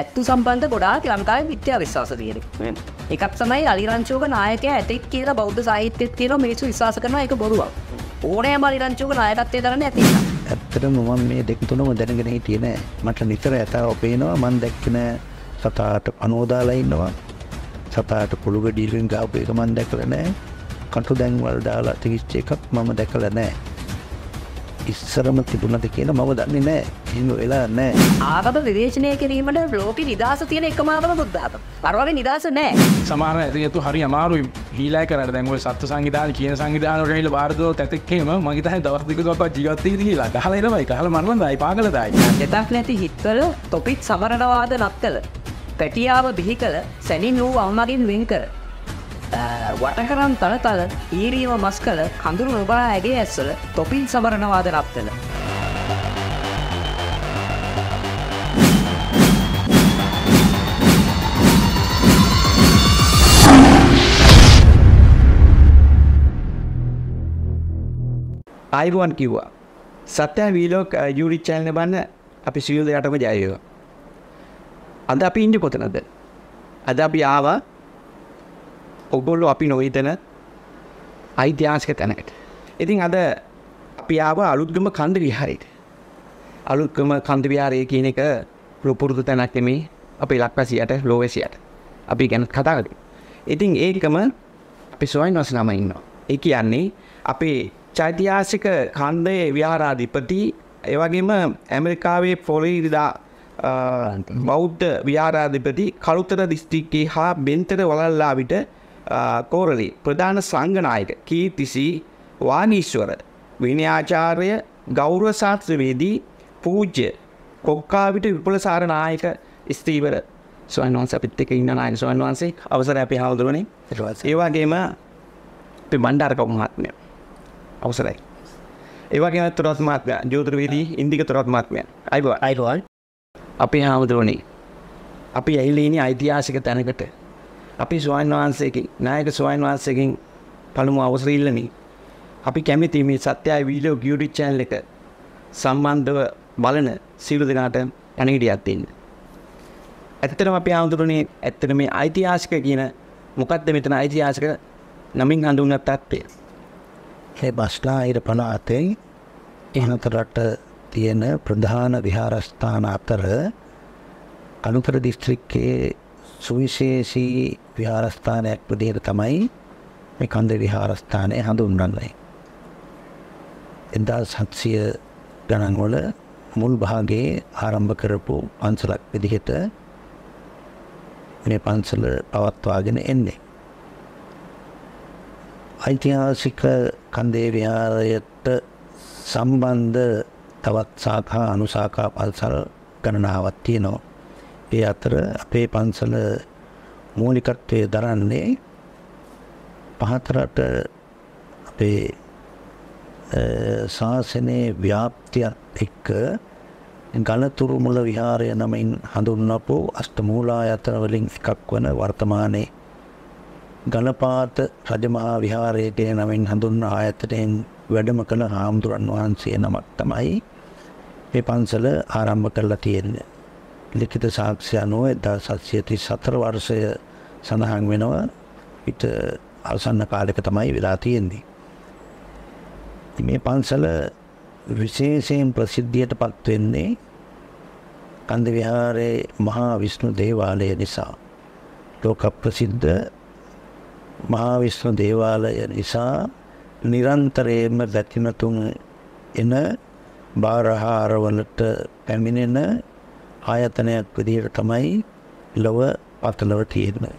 ඇත්තු සම්බන්ධ ගොඩාක් ලංකාවේ මිත්‍යා විශ්වාස තියෙනවා. එකක් තමයි අලිරංචුක නායකයා ඇතෙක් කියලා බෞද්ධ සාහිත්‍යයේ තියෙන මිනිස්සු විශ්වාස කරනවා ඒක බොරුවක්. ඕනෑම අලිරංචුක නායකත්වයේ දරන්නේ ඇති. ඇත්තටම මම මේ දෙක තුනම දැනගෙන හිටියේ නෑ. මට නිතර යතාව පේනවා මම දැක්කන සතාට අනෝදාලා ඉන්නවා. සතාට පොළු ගඩියකින් ගාපු එක මම දැකලා නෑ. කටු දැන් වල දාලා තිබිච්ච එකක් මම දැකලා නෑ. ඉස්සරම තිබුණද කියලා මම දන්නේ නැහැ. එහෙම වෙලා නැහැ. ආගම විවේචනය කිරීමට ලෝකෙ නිදාස තියෙන එකම ආගම බුද්ධ ආගම. පරවගේ නිදාස නැහැ. සමහර ඇතිතු හරි අමාරුයි. හීලා කරලා දැන් ඔය සත්ත්ව සංවිධාන කියන සංවිධාන වලට ගිහලා බාරදෝ තැතෙක්කේම මම හිතන්නේ දවස් දෙක තුනක් ජීවත් වෙයිද කියලා. ගහලා එනවයි. ගහලා මරනවායි. පාගලදායි. දෙතක් නැති හිත්වල තොපිත් සමරණවාද නත්තල. පැටියාව බිහි කළ සැනින් වූ අවමගින් වෙන් කර. වටකරන් තනතල ඊරීම මස් කළ කඳුරු නොබලා ඇගේ ඇස්වල තොපින් සමරණවාද නත්තල. අයිරුවන් කිව්වා සත්‍යය වීලෝක යුරිච් චැනල් බන්න අපි සියලු දෙනාටම ජය වේවා. අද අපි ඉන්නේ කොතනද? අද අපි ආවා ඔගොල්ලෝ අපි නොහිතන ඓතිහාසික තැනකට. ඉතින් අද අපි ආවා අලුත්ගම කන්ද විහාරයට. අලුත්ගම කන්ද විහාරය කියන එක පුරුදු තැනක් නෙමෙයි අපේ ලක්වැසියට, ලෝවැසියට. අපි ගැන කතා කරමු. ඉතින් ඒකම අපි සොයනස්නම ඉන්නවා. ඒ කියන්නේ අපේ ඓතිහාසික කන්දේ විහාරාධිපති, ඒ වගේම ඇමරිකාවේ ෆ්ලොරිඩා බෞද්ධ විහාරාධිපති කළුතර දිස්ත්‍රික්කයේ හා බෙන්තර වලල්ලා විට කෝරලි ප්‍රධාන සංඝනායක කීර්තිසි වානීශ්වර විනයාචාර්ය ගෞරව ශාස්ත්‍රවේදී පූජ්‍ය කොක්කාවිට විපුලසාර නායක ස්ථීවර ස්වාමීන් වහන්සේ අපිත් එක්ක ඉන්න නායක ස්වාමීන් වහන්සේ අවසරයි අපි හාමුදුරනේ. ඒ වගේම අපි බණ්ඩාරක මහත්මයා අවසරයි. ඒ වගේම තුරත් මහත්මයා ජෝතිර්වේදී ඉන්දික තුරත් මහත්මයා අයබෝයි අපි හාමුදුරනේ. අපි ඇවිල්ලා ඉන්නේ ඓතිහාසික තැනකට. අපි ස්වාමීන් වහන්සේකින් නායක ස්වාමීන් වහන්සේකින් පළමු අවසරය ඉල්ලමි. අපි කැමති මේ සත්‍යය වීඩියෝ YouTube channel එක සම්බන්ධව බලන සියලු දෙනාට අනිඩියක් දෙන්න. ඇත්තටම අපි ආඳුරන්නේ ඇත්තට මේ ඓතිහාසික කියන මොකද්ද මෙතන ඓතිහාසික නමින් හඳුන්වන තත්ත්වය. මේ බස්ලාහිර පළාතේ එනතරට තියෙන ප්‍රධාන විහාරස්ථාන අතර අනුතර දිස්ත්‍රික්කයේ සුවිශේෂී විහාරස්ථානයක් විදිහට තමයි මේ කන්ද විහාරස්ථානය හඳුන්වන්නේ. 1700 ගණන්වල මුල් භාගයේ ආරම්භ කරපු පන්සලක් විදිහට මේ පන්සල පවත්වාගෙන එන්නේ. ඓතිහාසික කන්දේ විහාරයට සම්බන්ධ තවත් සාකා අනුසාකා පන්සල් ගණනාවක් තියෙනවා. ඒ අතර අපේ පන්සල මූලිකත්වයේ දරන්නේ පහතරට අපේ ශාසනයේ ව්‍යාප්තියත් එක්ක ගලතුරු මුල විහාරය නමින් හඳුන්වපු අෂ්ටමූලායතන වලින් එකක් වන වර්තමානයේ ගලපාත රජමහා විහාරයේ නමින් හඳුන්වන ආයතනයෙන් වැඩම කළ හාමුදුරන් වහන්සේ නමක් තමයි මේ පන්සල ආරම්භ කරලා තියෙන්නේ. ලිඛිත සාක්ෂි අනුව 1734 වර්ෂය සඳහන් වෙනවා. පිට අවසන් කාලයක තමයි වෙලා තියෙන්නේ. මේ පන්සල විශේෂයෙන් ප්‍රසිද්ධියට පත් වෙන්නේ කන්ද විහාරයේ මහා විෂ්ණු දේවාලය නිසා. ලෝක ප්‍රසිද්ධ මහා විෂ්ණු දේවාලය නිසා නිරන්තරයෙන්ම වැතිනතුන් එන බාරහාරවලට පැමිණෙන ආයතනයක් විදිහට තමයි ලොව පතලව තියෙන්නේ.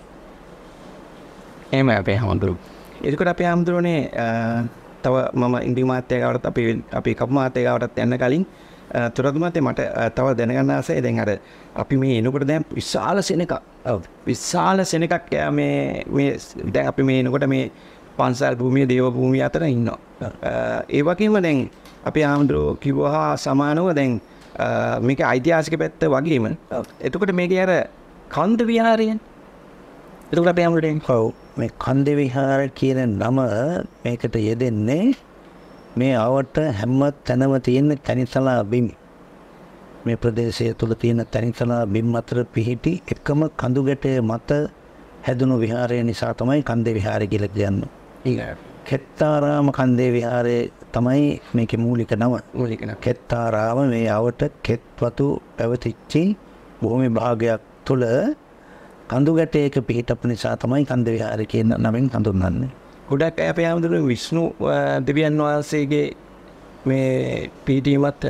එහෙම අපේ හඳුරු. ඒකට අපේ හඳුරුනේ තව මම ඉන්දිය මාත්‍යයකට අපි කපු මාත්‍යයකට යන්න කලින් තුරත් මාත්‍ය මට තව දැනගන්න ආසයි. දැන් අර අපි මේ එනකොට දැන් විශාල සෙනඟක්. ඔව්. විශාල සෙනඟක් මේ දැන් අපි මේ එනකොට මේ පන්සල් භූමිය දේව භූමිය අතර ඉන්නවා. ඒ වගේම දැන් අපේ හඳුරු කිව්වා සමානව දැන් මේක ඓතිහාසික පැත්ත වගේම එතකොට මේක අර කන්ද විහාරයන්. එතකොට අපි හැමෝටම මේ කන්ද විහාර කියන නම මේකට යෙදෙන්නේ මේ ආවට හැම තැනම තියෙන තනිසලා බිමි. මේ ප්‍රදේශය තුළ තියෙන තැනිතලා බිම් අතර පිහිටි එකම කඳු ගැටයේ මත හැදුණු විහාරය නිසා තමයි කන්දේ විහාරය කියලා කියන්නේ. කෙත්තාරාම කන්දේ විහාරය තමයි මේකේ මූලික නම. මූලික නම කෙත්තාරාම මේ අවට කෙත්වතු පැවතිච්චි භූමි භාගයක් තුළ කඳු ගැටයක පිහිටපු නිසා තමයි කන්දේ විහාරය කියන නමෙන් හඳුන්වන්නේ. ගොඩක් අය අපේ ආමඳුර විෂ්ණු දෙවියන් වහන්සේගේ මේ පිහිටීමත්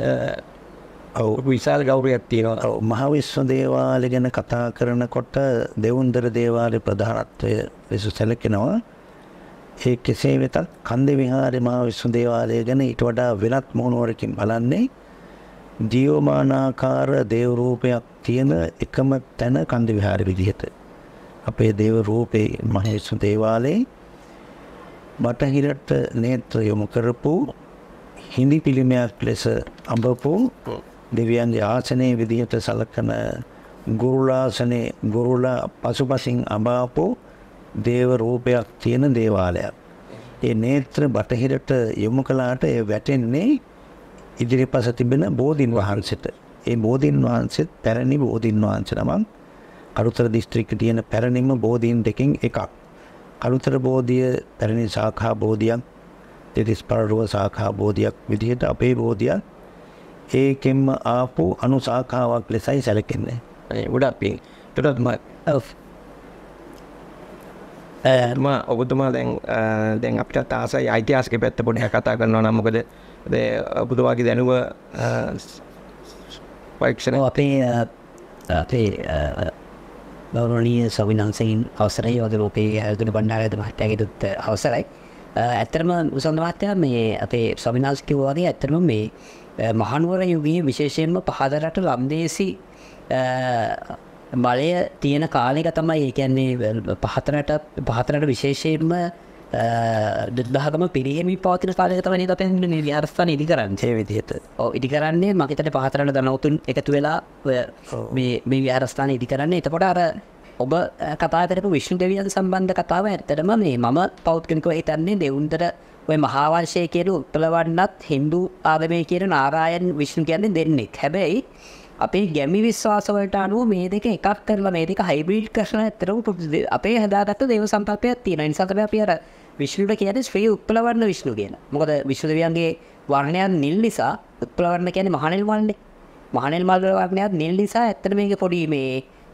විශාල ගෞරවයක් තියෙනවා. මහ විශ්ව දේවාලය ගැන කතා කරනකොට දෙවුන්දර දේවාලයේ ප්‍රධානත්වය ලෙස සැලකෙනවා. ඒ කෙසේ වෙතත් කන්දේ විහාරේ මහ විශ්ව දේවාලය ගැන ඊට වඩා වෙනත් මොහොනවරකින් බලන්නේ ජීවමානාකාර දේව රූපයක් තියෙන එකම තැන කන්දේ විහාරෙ විදිහට. අපේ දේව රූපේ මහ විශ්ව දේවාලයේ බටහිරට නේත්‍ර යොමු කරපු හිඳි පිළිමයක් ලෙස අඹපු දෙවියන්ගේ ආසනයේ විදිහට සලකන ගුරුලාසනේ ගුරුලා පසුපසින් අඹාපු දේව රූපයක් තියෙන දේවාලයක්. ඒ නේත්‍ර බටහිරට යොමු කළාට ඒ වැටෙන්නේ ඉදිරිපස තිබෙන බෝධින් වහන්සේට. ඒ බෝධින් වහන්සේත් පැරණි බෝධින් වහන්සේ නමක්. අලුතර දිස්ත්‍රික්කයේ තියෙන පැරණිම බෝධීන් දෙකෙන් එකක්. අලුතර බෝධිය පැරණි ශාඛා බෝධියක් 35 ශාඛා බෝධියක් විදිහට අපේ බෝධිය ඒකෙන්ම ආපු අනුශාඛාවක් ලෙසයි සැලකෙන්නේ. ගොඩක් පිං. ඒකට මම ඔබතුමා දැන් අපිට ආසයි ඓතිහාසික පැත්ත පොඩ්ඩක් කතා කරනවා නම් මොකද ඔබතුමාගේ දැනුම පරීක්ෂණ අපේ ගෞරවනීය සවිනන්සෙන් අවසරයි යෝධරෝපේ යෝධන බණ්ඩාරද මහත්තයාගේ දුත් අවසරයි. ඇත්තටම උසන්න මහත්තයා මේ අපේ සවිනන්ස් කිව්වා වගේ ඇත්තටම මේ මහනුවර යුගයේ විශේෂයෙන්ම පහදරට ලම්දේසි බලය තියෙන කාලෙක තමයි ඒ කියන්නේ පහතරට විශේෂයෙන්ම දහගම පිරිහෙමි පවතින කාලයක තමයි අපේ විහාරස්ථාන ඉදි කරන්නේ. ඒ විදිහට. ඔව් ඉදි කරන්නේ මම හිතන්නේ පහතරට දනවතුන් එකතු වෙලා මේ විහාරස්ථාන ඉදි කරන්නේ. එතකොට අර ඔබ කතා කරපු විෂ්ණු දෙවියන් සම්බන්ධ කතාව ඇත්තටම මේ මම පෞද්ගලිකව හිතන්නේ දෙවුන්තර ඔය මහාවංශය කියන උත්පලවන්නත් හින්දු ආගමේ කියන නාරායන් විෂ්ණු කියන්නේ දෙන්නෙක්. හැබැයි අපේ ගැමි විශ්වාසවලට අනුව මේ දෙක එකක් කරලා මේ දෙක හයිබ්‍රිඩ් කරලා ඇත්තටම අපේ හදාගත්ත දේව සංකල්පයක් තියෙනවා. ඒ නිසා තමයි අපි අර විෂ්ණුට කියන්නේ ශ්‍රී උත්පලවන්න විෂ්ණු කියන. මොකද විෂ්ණු දෙවියන්ගේ වර්ණයන් නිල් නිසා උත්පලවන්න කියන්නේ මහනෙල් වර්ණනේ. මහනෙල් මල් වල වර්ණයත් නිල් නිසා ඇත්තට මේක පොඩි මේ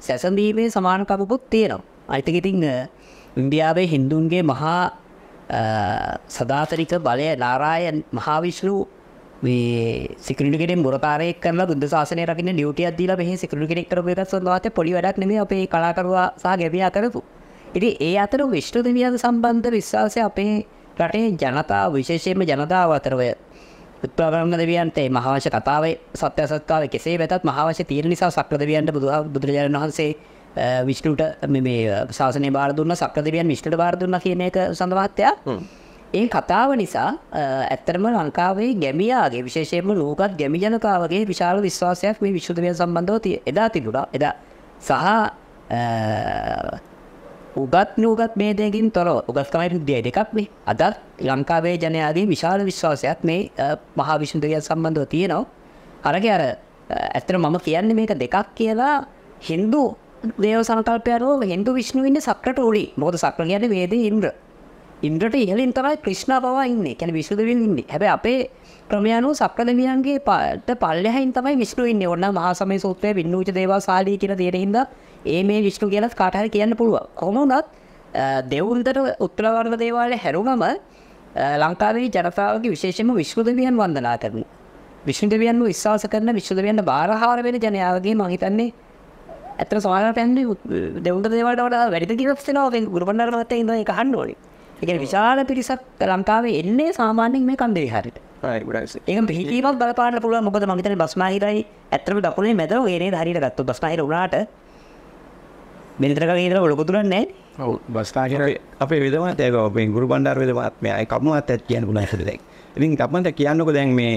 සැසඳීමේ සමානකමකුත් තියෙනවා. අනිත් එක ඉතින් ඉන්දියාවේ හින්දුන්ගේ මහා සදාතරික බලය නාරායන් මහාවිෂ්ණු සිකුරුඩු කෙනෙක් මුරකාරයෙක් කරලා බුද්ධ ශාසනය රකින්න ඩියුටියක් දීලා මෙහි සිකුරුඩු කෙනෙක් කරපු එකත් සඳහාතේ පොඩි වැඩක් නෙමෙයි අපේ කලාකරුවා සහ ගැමියා කරපු. ඉතින් ඒ අතර විෂ්ණු දෙවියන් සම්බන්ධ විශ්වාසය අපේ රටේ ජනතාව විශේෂයෙන්ම ජනතාව අතර ඔය උත්පලවන්න දෙවියන්ට මේ මහාවංශ කතාවේ සත්‍යාසත්කාවේ කෙසේ වෙතත් මහාවංශ තීරණ නිසා සක්‍ර දෙවියන්ට බුදුරජාණන් වහන්සේ විෂ්ණුට මේ ශාසනය බාර දුන්න සක්‍ර දෙවියන් විෂ්ණුට බාර දුන්න කියන එක සඳහාත්ය. ඒ කතාව නිසා ඇත්තටම ලංකාවේ ගැමියාගේ විශේෂයෙන්ම ලෝකත් ගැමි ජනතාවගේ විශාල විශ්වාසයක් මේ විෂ්ණු දෙවියන් සම්බන්ධව එදා තිබුණා. එදා සහ උගත් මේ දෙකින් තොරව උගත්කමයි බුද්ධිය දෙකක් මේ අද ලංකාවේ ජනයාගේ විශාල විශ්වාසයක් මේ මහා විෂ්ණු දෙවියන් සම්බන්ධව තියෙනවා. අරගේ අර ඇත්තටම මම කියන්නේ මේක දෙකක් කියලා හින්දු දේව සංකල්පයනෝ හින්දු විෂ්ණු ඉන්නේ සක්‍රට උලි. මොකද සක්‍ර කියන්නේ වේදේ ඉන්ද්‍ර. ඉන්ද්‍රට ඉහළින් තමයි ක්‍රිෂ්ණා පවා ඉන්නේ. කියන්නේ විෂ්ණු දෙවියන් ඉන්නේ. හැබැයි අපේ ක්‍රමයනෝ සක්‍ර දෙවියන්ගේ පාට පල්ලෙහායින් තමයි විෂ්ණු ඉන්නේ. ඕන මහා සමය සූත්‍රයේ වින්නූච දේවා සාලී කියලා තියෙන හින්දා ඒ මේ විෂ්ණු කියලා කාට හරි කියන්න පුළුවන්. කොහොම වුණත් දෙවුන්තර උත්තරවර්ණ දේවාලයේ හැරුණම ලංකාවේ ජනතාවගේ විශේෂයෙන්ම විෂ්ණු දෙවියන් වන්දනා කරනවා. විෂ්ණු දෙවියන්ව විශ්වාස කරන විෂ්ණු දෙවියන්ට බාරහාර වෙන ජනයාවගේ මම හිතන්නේ ඇතර සමාන පැන්නේ දෙවුන්තර දේවාලයට වඩා වැඩිද කියලා හිතනවා. ගුරුබණ්ඩාර මහත්තයා ඉඳන් ඒක අහන්න ඕනේ. ඒ කියන්නේ විශාල පිරිසක් ලංකාවේ එන්නේ සාමාන්‍යයෙන් මේ කන්දේ විහාරෙට. ඒක පිළිපීමක් බලපාන්න පුළුවන්. මොකද මම හිතන්නේ බස්මාහිරයි ඇත්තටම දකුණේ මැදෝ ඒ නේද හරියට ගත්තොත් බස්මාහිර උනාට මෙන්නතරකගේ ඉඳලා ලොකු දුරක් නැහැ. ඔව් බස්මාහිර අපේ විදමත් ඒක අපේ ගුරුබණ්ඩාර විදමත් මේ කමුවත් ඇත් කියන්න පුළුවන් හිතේ දැන්. ඉතින් අපන්ට කියන්නකෝ දැන් මේ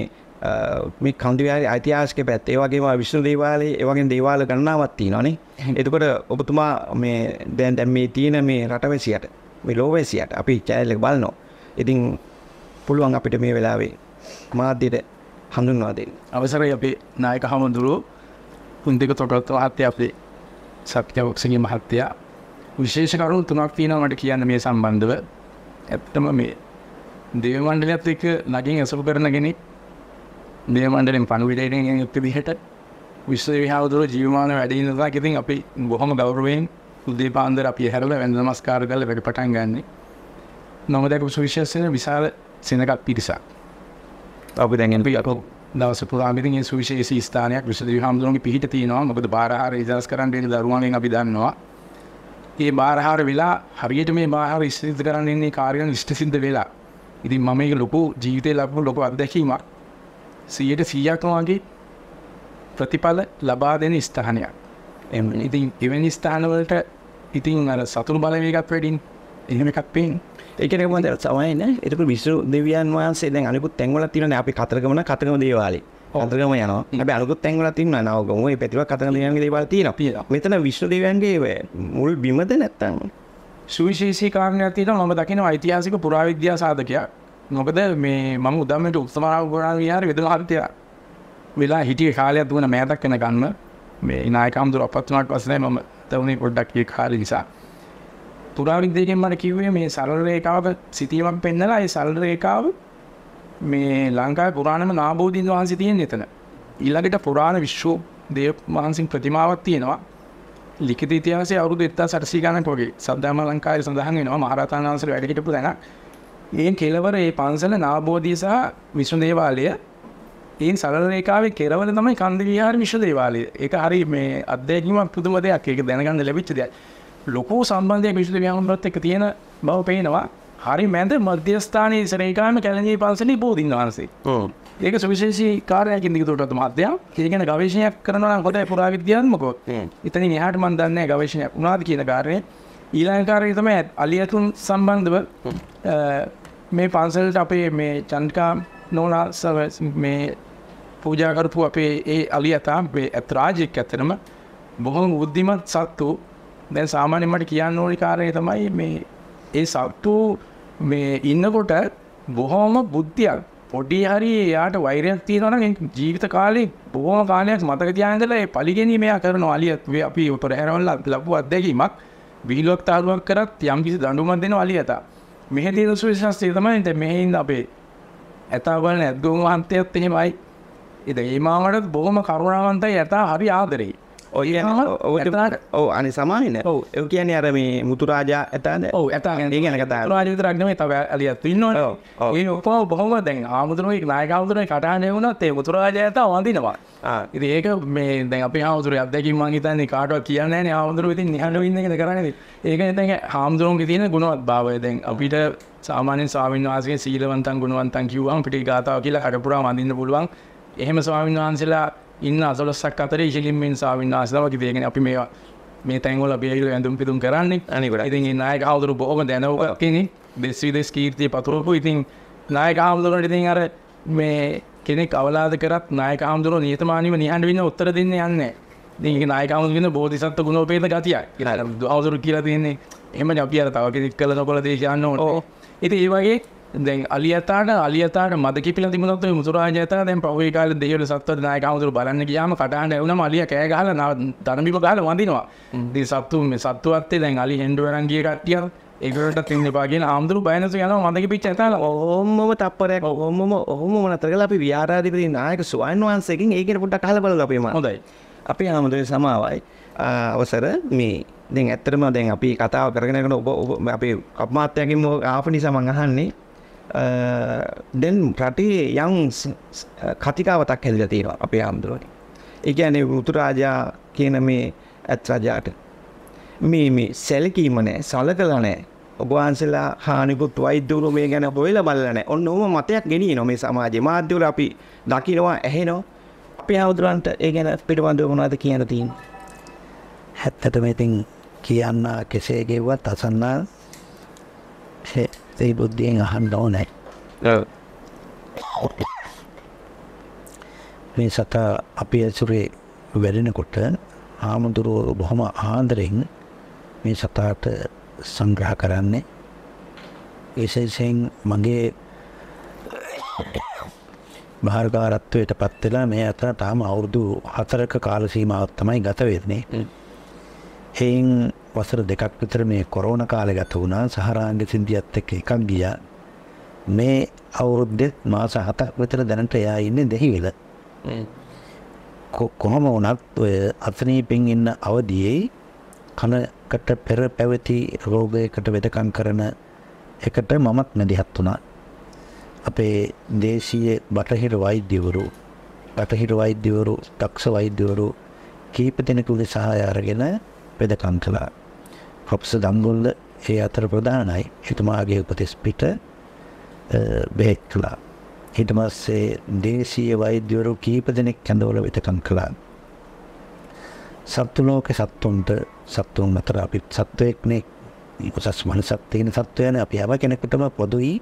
කන්දේ විහාරයේ ඓතිහාසික පැත්ත ඒ වගේම විෂ්ණු දේවාලයේ ඒ වගේම දේවාල ගණනාවක් තියෙනවානේ. එතකොට ඔබතුමා මේ දැන් මේ තියෙන මේ රටවැසියට මේ ලෝවැසියට අපි channel එක බලනවා. ඉතින් පුළුවන් අපිට මේ වෙලාවේ මාධ්‍යට හඳුන්වා දෙන්නේ. අවසරයි අපේ නායක හමුදුරු හුන්දේක තොරතුරු අධ්‍යාපනයේ සත්‍යවක්ෂගේ මහත්තයා විශේෂ කරුණු තුනක් තියෙනවා මට කියන්න මේ සම්බන්ධව. ඇත්තම මේ දේව මණ්ඩලයත් එක්ක ළඟින් ඇසුරු කරන කෙනෙක්, දේව මණ්ඩලයෙන් පණිවිඩයෙන් යුක්ත විදිහට විශ්වවිද්‍යාලවල ජීවමාන වැඩ ඉන්න නිසා ඉතින් අපි බොහොම ගෞරවයෙන් උදේ පාන්දර අපි හැරලා වැඳ නමස්කාර කරලා වැඩ පටන් ගන්නෙ. නම දැකපු සුවිශේෂයෙන් විශාල සෙනඟක් පිරිසක්. අපි දැන් එන පිටකො දවස පුරාම ඉතින් ඒ සුවිශේෂී ස්ථානයක් විශ්වවිද්‍යාලවලගේ පිහිට තියෙනවා. මොකද බාරහාර ඉදහස් කරන්න දෙන දරුවන්ගෙන් අපි දන්නවා. ඒ බාරහාර වෙලා හරියට මේ බාරහාර ඉස්තිරිත කරන්න ඉන්නේ කාර්යයන් ඉෂ්ට සිද්ධ වෙලා. ඉතින් මම මේක ලොකු ජීවිතේ ලබපු ලොකු අත්දැකීමක්. 100% වගේ ප්‍රතිඵල ලබා දෙන ස්ථානයක්. ඉතින් එවැනි ස්ථානවලට ඉතින් අර සතුරු බලවේගයක් වැඩිින් එහෙම එකක් පේන. ඒකනේ මොකද තමයි නේ. ඒක විශ්ව දෙවියන් වහන්සේ දැන් අනිකුත් තැන්වල තියෙනනේ අපි කතරගම දේවාලේ. කතරගම යනවා. හැබැයි අනිකුත් තැන්වල තියෙනවා නවගම. ඒ පැතිවල කතරගම දේවාලේ දේවාල තියෙනවා. මෙතන විශ්ව දෙවියන්ගේ මුල් බිමද නැත්තම් සුවිශේෂී කාරණයක් තියෙනවා. මම දකිනවා ඓතිහාසික පුරාවිද්‍යා සාධකයක්. මොකද මේ මම උදම්මට උපසමරාව පුරාණ විහාරයේ වෙදලාන්තයා වෙලා හිටියේ කාලයක් දුවන මෑතක් වෙනකන්ම මේ නායකම්දුර අපත් උනාට පස්සේ මම තවුනේ පොඩ්ඩක් ඒ කාලේ නිසා පුරාවිද්‍යාවෙන් මට කිව්වේ මේ සරල රේඛාව සිටීමක් පෙන්නලා ඒ සරල රේඛාව මේ ලංකාවේ පුරාණම නාබෝධීන් වහන්සේ තියෙන එතන ඊළඟට පුරාණ විශ්ව දේව මහන්සින් ප්‍රතිමාවක් තියෙනවා. ලිඛිත ඉතිහාසයේ අවුරුදු 1800 ගණන් වගේ සද්දාම ලංකාවේ සඳහන් වෙනවා මහරහතන් වහන්සේ වැඩ හිටපු තැනක්. ඒන් කෙලවර ඒ පන්සල නාබෝධිය සහ විශ්ව දේවාලය ඒන් සරල රේඛාවේ කෙරවල තමයි කන්ද විහාර විශ්ව දේවාලය. ඒක හරි මේ අධ්‍යයනීයමක් පුදුම දෙයක්. ඒක දැනගන්න ලැබිච්ච දෙයක්. ලොකු සම්බන්ධයක් විශ්ව දේවාලයත් එක්ක තියෙන බව පේනවා. හරි මැද මධ්‍යස්ථානයේ ඉස්සරේකාම කැලණියේ පන්සලේ බෝධින් වහන්සේ. ඔව්. ඒක සුවිශේෂී කාර්යයකින් දිගටම අධ්‍යාපනය. ඒ කියන්නේ ගවේෂණයක් කරනවා නම් හොඳයි පුරාවිද්‍යාත්මකව. ඉතින් එහාට මම දන්නේ නැහැ ගවේෂණයක් වුණාද කියන කාර්යය. ඊළඟකාරයේ තමයි අලියතුන් සම්බන්ධව මේ පන්සලට අපේ මේ චන්ද්‍රිකා නෝනා මේ පූජා කරපු අපේ ඒ අලියතා ඇතරාජෙක් ඇතරම බොහොම බුද්ධිමත් සත්තු. දැන් සාමාන්‍යයෙන් මට කියන්න ඕනි කාර්යය තමයි මේ ඒ සත්තු මේ ඉන්නකොට බොහොම බුද්ධියක් පොඩි හරි එයාට වෛරයක් තියෙනවා නම් ජීවිත කාලේ බොහොම කාලයක් මතක තියාගෙන ඉඳලා ඒ පරිගැනීම එයා කරනවා. අලියත් අපි පෙරහැරවල ලැබුව අත්දැකීමක් විහිළුවක් තාරුවක් කරත් යම් කිසි දඬුවමක් දෙනවා අලියතා. මෙහෙදී සුවිශේෂය තමයි දැන් මෙහි ඉඳ අපේ ඇතා බලන ඇද්ගොන් වහන්සේත් එහෙමයි. ඉතින් ඒ මාමට බොහොම කරුණාවන්තයි ඇතා හරි ආදරෙයි. ඔය ඔව් අනේ සමානයි. ඔව් ඒ කියන්නේ අර මේ මුතු රාජා ඇතාද? ඔව් ඇතා කියන කතාව. මුතු රාජා විතරක් නෙමෙයි තව අලියත් ඉන්නවනේ. ඒ ඔක්කොම බොහොම දැන් ආමුදුරේ නායකවුදුරේ කටහඬ වුණත් ඒ මුතු රාජා ඇතා වඳිනවා. ඉතින් ඒක මේ දැන් අපේ හාමුදුරුවෝ අත්දැකීම් මං හිතන්නේ කාටවත් කියන්නේ නැහැ නේ. හාමුදුරුවෝ ඉතින් නිහඬව ඉන්න එකද කරන්නේ. ඒකනේ දැන් හාමුදුරුවන්ගේ තියෙන ගුණවත්භාවය. දැන් අපිට සාමාන්‍ය ස්වාමීන් වහන්සේගේ සීලවන්තන් ගුණවන්තන් කිව්වම පිටි ගාතාව කියලා කඩපුරාම අඳින්න පුළුවන්. එහෙම ස්වාමීන් වහන්සේලා ඉන්න 11ක් අතරේ ඉහිලින්මින් ස්වාමීන් වහන්සේලා වගේ දෙයක්නේ අපි මේවා මේ තැන්වල බේරිල ඇඳුම් පිදුම් කරන්නේ. ඉතින් ඒ නායක හාමුදුරුවෝ බොහොම දැනුවත් කෙනෙක්. දෙස් විදෙස් කීර්තිය පතුරවපු ඉතින් නායක හාමුදුරුවන්ට ඉතින් අර මේ කෙනෙක් අවලාද කරත් නායක හාමුදුරුවෝ නියතමානීව නිහඬ වෙන්න උත්තර දෙන්න යන්නේ. ඉතින් ඒක නායක හාමුදුරුවෝ කියන බෝධිසත්ව ගුණෝපේත ගතියක්. හාමුදුරුවෝ කියලා තියෙන්නේ. එහෙමනේ අපි අර තව කෙනෙක් කළ නොකළ දේ කියන්න ඕනේ. ඉතින් ඒ වගේ දැන් අලියතාට මද කිපිලා තිබුණත් මේ මුතුරාජයතා දැන් පහුගිය කාලේ දෙවියන් සත්ත්වද නායක හාමුදුරුවෝ බලන්න ගියාම කටහඬ ඇහුනම අලියා කෑ ගහලා ධනබිම ගහලා වඳිනවා. ඉතින් සත්තු මේ සත්ත්වත්තේ දැන් අලි හෙන්ඩුවරන් ගිය කට්ටිය ඒකට තින්න එපා කියන ආම්දුරු බයනස යනවා මන්දගේ පිට ඇතාලා ඕම්ම තප්පරයක් ඕම්ම නතර කරලා අපි විහාරාධිපති නායක ස්වාමීන් වහන්සේගෙන් ඒකේ පොඩ්ඩක් අහලා බලමු අපේ මා. හොඳයි. අපේ ආම්දුරේ සමාවයි අවසර මේ දැන් ඇත්තටම දැන් අපි කතාව කරගෙන යන ඔබ අපේ කප්මාත්‍යගෙන් ආපු නිසා මම අහන්නේ දැන් රටේ යම් කතිකාවතක් හැදිලා තියෙනවා අපේ ආම්දුරේ. ඒ කියන්නේ උතු රාජා කියන මේ ඇත් රාජාට මේ සැලකීම නැහැ සලකලා නැහැ. ඔබවහන්සේලා හානිකුත් වෛද්‍යවරු මේ ගැන හොයලා බලලා නැහැ. ඔන්න ඕම මතයක් ගෙනියනවා මේ සමාජයේ මාධ්‍යවල අපි දකිනවා ඇහෙනවා. අපි ආවුදුරන්ට ඒ ගැන පිටවඳ මොනවද කියන්න තියෙන්නේ? හැත්තටම ඉතින් කියන්න කෙසේ ගෙව්වත් අසන්න ඒ බුද්ධියෙන් අහන්න ඕනේ. මේ සත අපි ඇසුරේ වැඩෙනකොට ආමුදුරුවෝ බොහොම ආදරෙන් මේ සතාට සංග්‍රහ කරන්නේ. ඒසෙන් මගේ භාරකාරත්වයට පත් වෙලා මේ අතර තාම අවුරුදු 4ක කාල සීමාවක් තමයි ගත වෙන්නේ. එයින් වසර 2ක් විතර මේ කොරෝනා කාලේ ගත වුණා. සහරාංග සින්දියත් එක්ක එකක් ගියා. මේ අවුරුද්දේ මාස 7ක් විතර දැනට එයා ඉන්නේ දෙහිවිල. කොහොම වුණත් ඔය අසනීපෙන් ඉන්න අවදියේ කනකට පෙර පැවති රෝගයකට වෙදකම් කරන එකට මමත් මැදිහත් වුණා. අපේ දේශීය බටහිර වෛද්‍යවරු දක්ෂ වෛද්‍යවරු කීප දෙනෙකුගේ සහාය අරගෙන වෙදකම් කළා. ප්‍රොෆෙසර් දම්ගොල්ල ඒ අතර ප්‍රධානයි. එතුමාගේ උපදෙස් පිට බෙහෙත් කළා. ඊට පස්සේ දේශීය වෛද්‍යවරු කීප දෙනෙක් කැඳවල වෙදකම් කළා. සත්තු ලෝකේ සත්තුන් අතර අපි සත්වයෙක්නේ. උසස් මනසක් තියෙන සත්වයනේ. අපි හැම කෙනෙකුටම පොදුයි.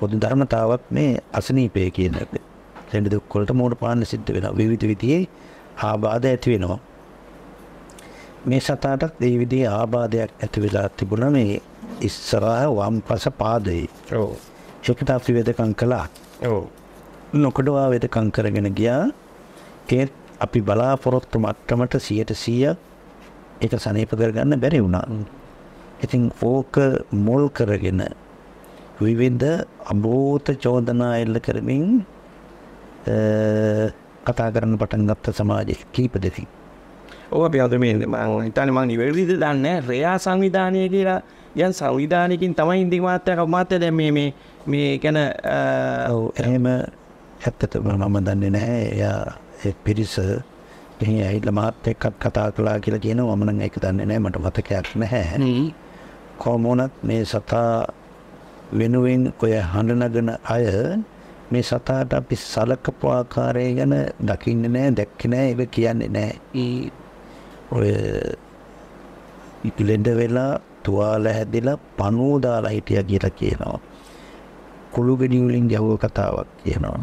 පොදු ධර්මතාවක් මේ අසනීපය කියන එක. දෙන්න දුක්වලට මෝඩ පාන්න සිද්ධ වෙනවා. විවිධ විදිහේ ආබාධ ඇති වෙනවා. මේ සතාටත් මේ විදිහේ ආබාධයක් ඇති වෙලා තිබුණා මේ ඉස්සරහා වම්පස පාදයේ. ඔව්. චොකටා වේදකම් කළා. ඔව්. නොකඩවා වේදකම් කරගෙන ගියා. ඒත් අපි බලාපොරොත්තු මට්ටමට 100% ඒක සනීප කරගන්න බැරි වුණා. ඉතින් ඕක මුල් කරගෙන විවිධ අභූත චෝදනා එල්ල කරමින් කතා කරන්න පටන් ගත්ත සමාජයේ කීප දෙනෙක්. ඔව් අපි අද මේ මම හිතන්නේ මම නිවැරදිද දන්නේ රයා සංවිධානය කියලා යන් සංවිධානයකින් තමයි ඉන්දික මාත්‍යා දැන් මේ කියන එහෙම ඇත්තටම මම දන්නේ නැහැ. එයා ඒ පිරිස එහෙම ඇවිල්ලා මාත් එක්ක කතා කළා කියලා කියනවා. මම නම් ඒක දන්නේ නැහැ. මට මතකයක් නැහැ. කොහොමවත් මේ සතා වෙනුවෙන් ඔය හඬනගෙන අය මේ සතාට අපි සලකපු ආකාරය ගැන දකින්නේ නැහැ, දැක්කේ නැහැ, ඒක කියන්නේ නැහැ. ඔය ඉතිලෙන්ද වෙලා තුවාල හැදෙලා පණුව දාලා හිටියා කියලා කියනවා. කුළු ගෙඩි වලින් ගැහුව කතාවක් කියනවා.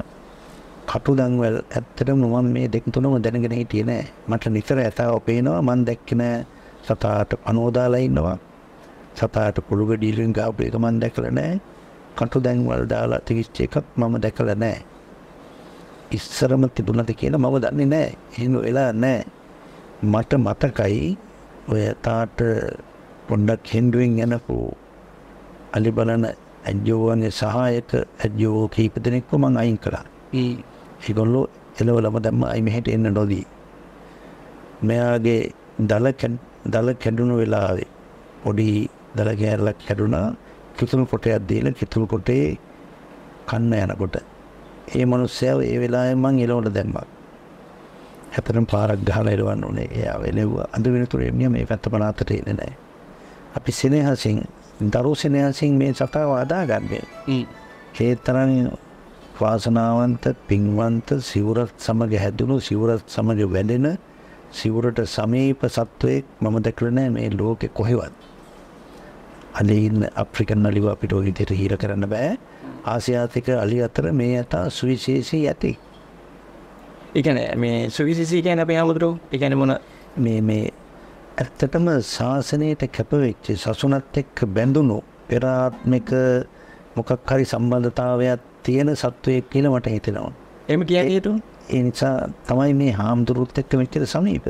කටුදන්වල ඇත්තටම මම මේ දෙක තුනම දැනගෙන හිටියේ නැහැ. මට නිතර ඇතාව පේනවා මම දැක්කේ නැහැ සතාට පණුව දාලා ඉන්නවා. සතාට කුළු ගෙඩි වලින් ගාපු එක මම දැකලා නැහැ. කටුදැන් වල දාලා තිබිච්ච එකක් මම දැකලා නැහැ. ඉස්සරම තිබුණාද කියලා මම දන්නේ නැහැ. එහෙම වෙලා නැහැ. මට මතකයි ඔය තාට පොඩ්ඩක් හෙන්ඩුවෙන් යනකෝ අලි බලන ඇජෝවගේ සහායක ඇජෝ කීප දෙනෙක්ව මම අයින් කළා. ඒගොල්ලෝ එළවලම දැම්ම අයි මෙහෙට එන්න නොදී. මෙයාගේ දල කැඩුණු වෙලාවේ පොඩි දල කෑල්ලක් කැඩුනා. කිතුණු කොටයක් දීලා කිතුණු කොටේ කන්න යනකොට ඒ මනුස්සයා ඒ වෙලාවේ මං එළවලට දැම්මා. හැතරම් පාරක් ගහලා එළවන්න උනේ. එයා එළෙව්වා. අද වෙනතුරු එන්නේ මේ පැත්ත පනාතට එන්නේ නැහැ. අපි දරු සෙනෙහසින් මේ සතාව අදාගන්නේ. ඒ තරම් වාසනාවන්ත පින්වන්ත සිවුරත් සමග හැදුණු සිවුරත් සමග වැඳෙන සිවුරට සමීප සත්වයෙක් මම දැකලා නැහැ මේ ලෝකේ කොහෙවත්. අලින් අප්‍රිකන් අලිව අපිට ඔය විදිහට හිර කරන්න බෑ. ආසියාතික අලි අතර මේ යථා සුවිශේෂී ඇති. ඒ කියන්නේ මේ සුවිශේෂී කියන්නේ අපි හඳුරෝ. ඒ කියන්නේ මොන මේ ඇත්තටම ශාසනයට කැපවෙච්ච සසුනත් එක්ක බැඳුණු පෙරාත්මික මොකක් හරි සම්බන්ධතාවයක් තියෙන සත්වයෙක් කියලා මට හිතෙනවා. එහෙම කියන්නේ හේතුව? ඒ නිසා තමයි මේ හාමුදුරුත් එක්ක මෙච්චර සමීප.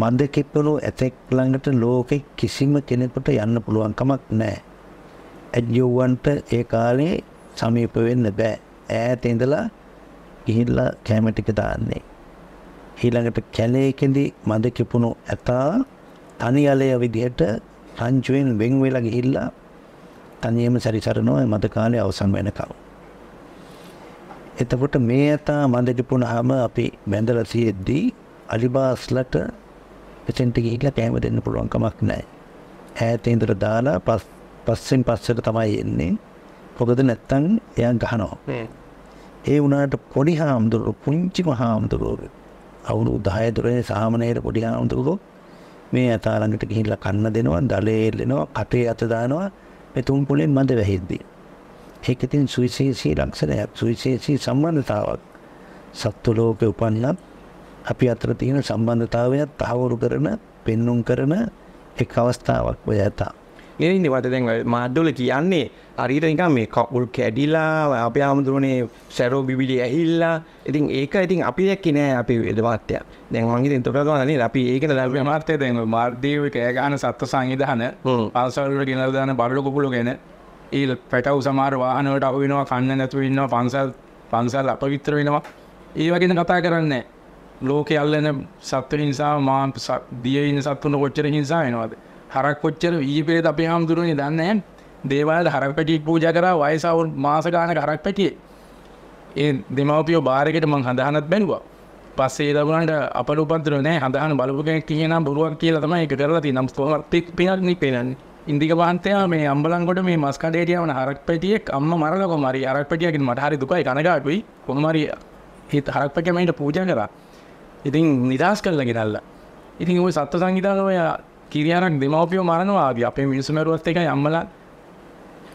මන්ද කිප්පලෝ ඇතෙක් ළඟට ලෝකෙ කිසිම කෙනෙකුට යන්න පුළුවන් කමක් නැහැ. ඇජ්ජෝවන්ට ඒ කාලේ සමීප වෙන්න බෑ. ඈත ඉඳලා ගිහිල්ලා කැම ටික දාන්නේ. ඊළඟට කැලේකෙදි මන්ද කිපුණු ඇතා තනි අලය විදිහට රංචුවෙන් වෙන් වෙලා ගිහිල්ලා තනියම සැරිසරනවා මද කාලේ අවසන් වෙනකම්. එතකොට මේ ඇතා මන්ද කිපුණාම අපි බැඳලා තියෙද්දී අලිබාස්ලට එතෙන්ට ගිහිල්ලා කෑම දෙන්න පුළුවන් කමක් නැහැ. ඈතේ ඉඳලා දාලා පස්සෙන් පස්සට තමයි එන්නේ. පොකද නැත්තම් එයා ගහනවා. ඒ වුණාට පොඩි හාමුදුරුවෝ පුංචිම හාමුදුරුවෝ අවුරුදු 10 දොරේ සාමනේර පොඩි හාමුදුරුවෝ මේ ඇතා ළඟට ගිහිල්ලා කන්න දෙනවා, දලේ එල්ලෙනවා, කටේ අත දානවා. මේ තුන් පොලෙන් මැද වැහිද්දී. ඒක ඉතින් සුවිශේෂී ලක්ෂණයක්, සුවිශේෂී සම්බන්ධතාවක්. සත්ත්ව ලෝකේ උපන්නත් අපි අතර තියෙන සම්බන්ධතාවය තහවුරු කරන, පෙන්නුම් කරන එක් අවස්ථාවක් ඔය ඇතා. ini wadadeng madole කියන්නේ හරියට නිකන් මේ කකුල් කැඩිලා අපි ආමුදුනේ සැරෝ බිබිලි ඇහිලා ඉතින් ඒක ඉතින් අපි දැක්කේ නෑ අපි වේදමාත්‍යයක්. දැන් මම ඉතින් උඩට ගානවා නේද අපි ඒකන ලාභ මාර්ථය දැන් මාර්දීව කෑ ගන්න සත්ත්ව සංවිධාන පන්සල් වල ගෙනලා දාන බඩල කුපුල ගැන ඊළ පැටවු සමහර වාහන වලට අහු වෙනවා කන්න නැතුව ඉන්නවා පන්සල් අපවිත්‍ර වෙනවා ඒ වගේ දේ කතා කරන්නේ ලෝකයේ අල්ලන සත්ත්ව හිංසාව මා දියේ ඉන්න සත්තුන කොච්චර හිංසා වෙනවද හරක් කොච්චර ඊපෙරේද අපි හාමුදුරුවනේ දන්නේ නැහැ. දේවාලේ හරක් පැටියෙක් පූජා කරා වයසව මාස ගානක හරක් පැටියෙක්. ඒ දෙමව්පියෝ බාර් එකට මං හඳහනත් බැලුවා. පස්සේ ඒ දරුවන්ට අපල උපද්දරෝ නැහැ හඳහන බලපු කෙනෙක් කියනවා බොරුවක් කියලා තමයි ඒක කරලා තියෙන්නේ. නම් කොහොමවත් පිනක් නේ පේන්නේ. ඉන්දික වහන්තයා මේ අම්බලන්ගොඩ මේ මස් කඩේට යවන හරක් පැටියෙක් අම්මා මරලා කොහොම හරි හරක් පැටියාගෙන මට හරි දුකයි කනගාටුයි. කොහොම හරි හිත හරක් පැටියා මයින්ට පූජා කරා. ඉතින් නිදාස් කරලා ගෙනල්ලා. ඉතින් ওই සත්ත්ව සංගීතවල ඔය කිරියාරක් දෙමව්පියෝ මරනවා ආදී අපේ මිනිස්සු මරුවත් එකයි අම්මලා.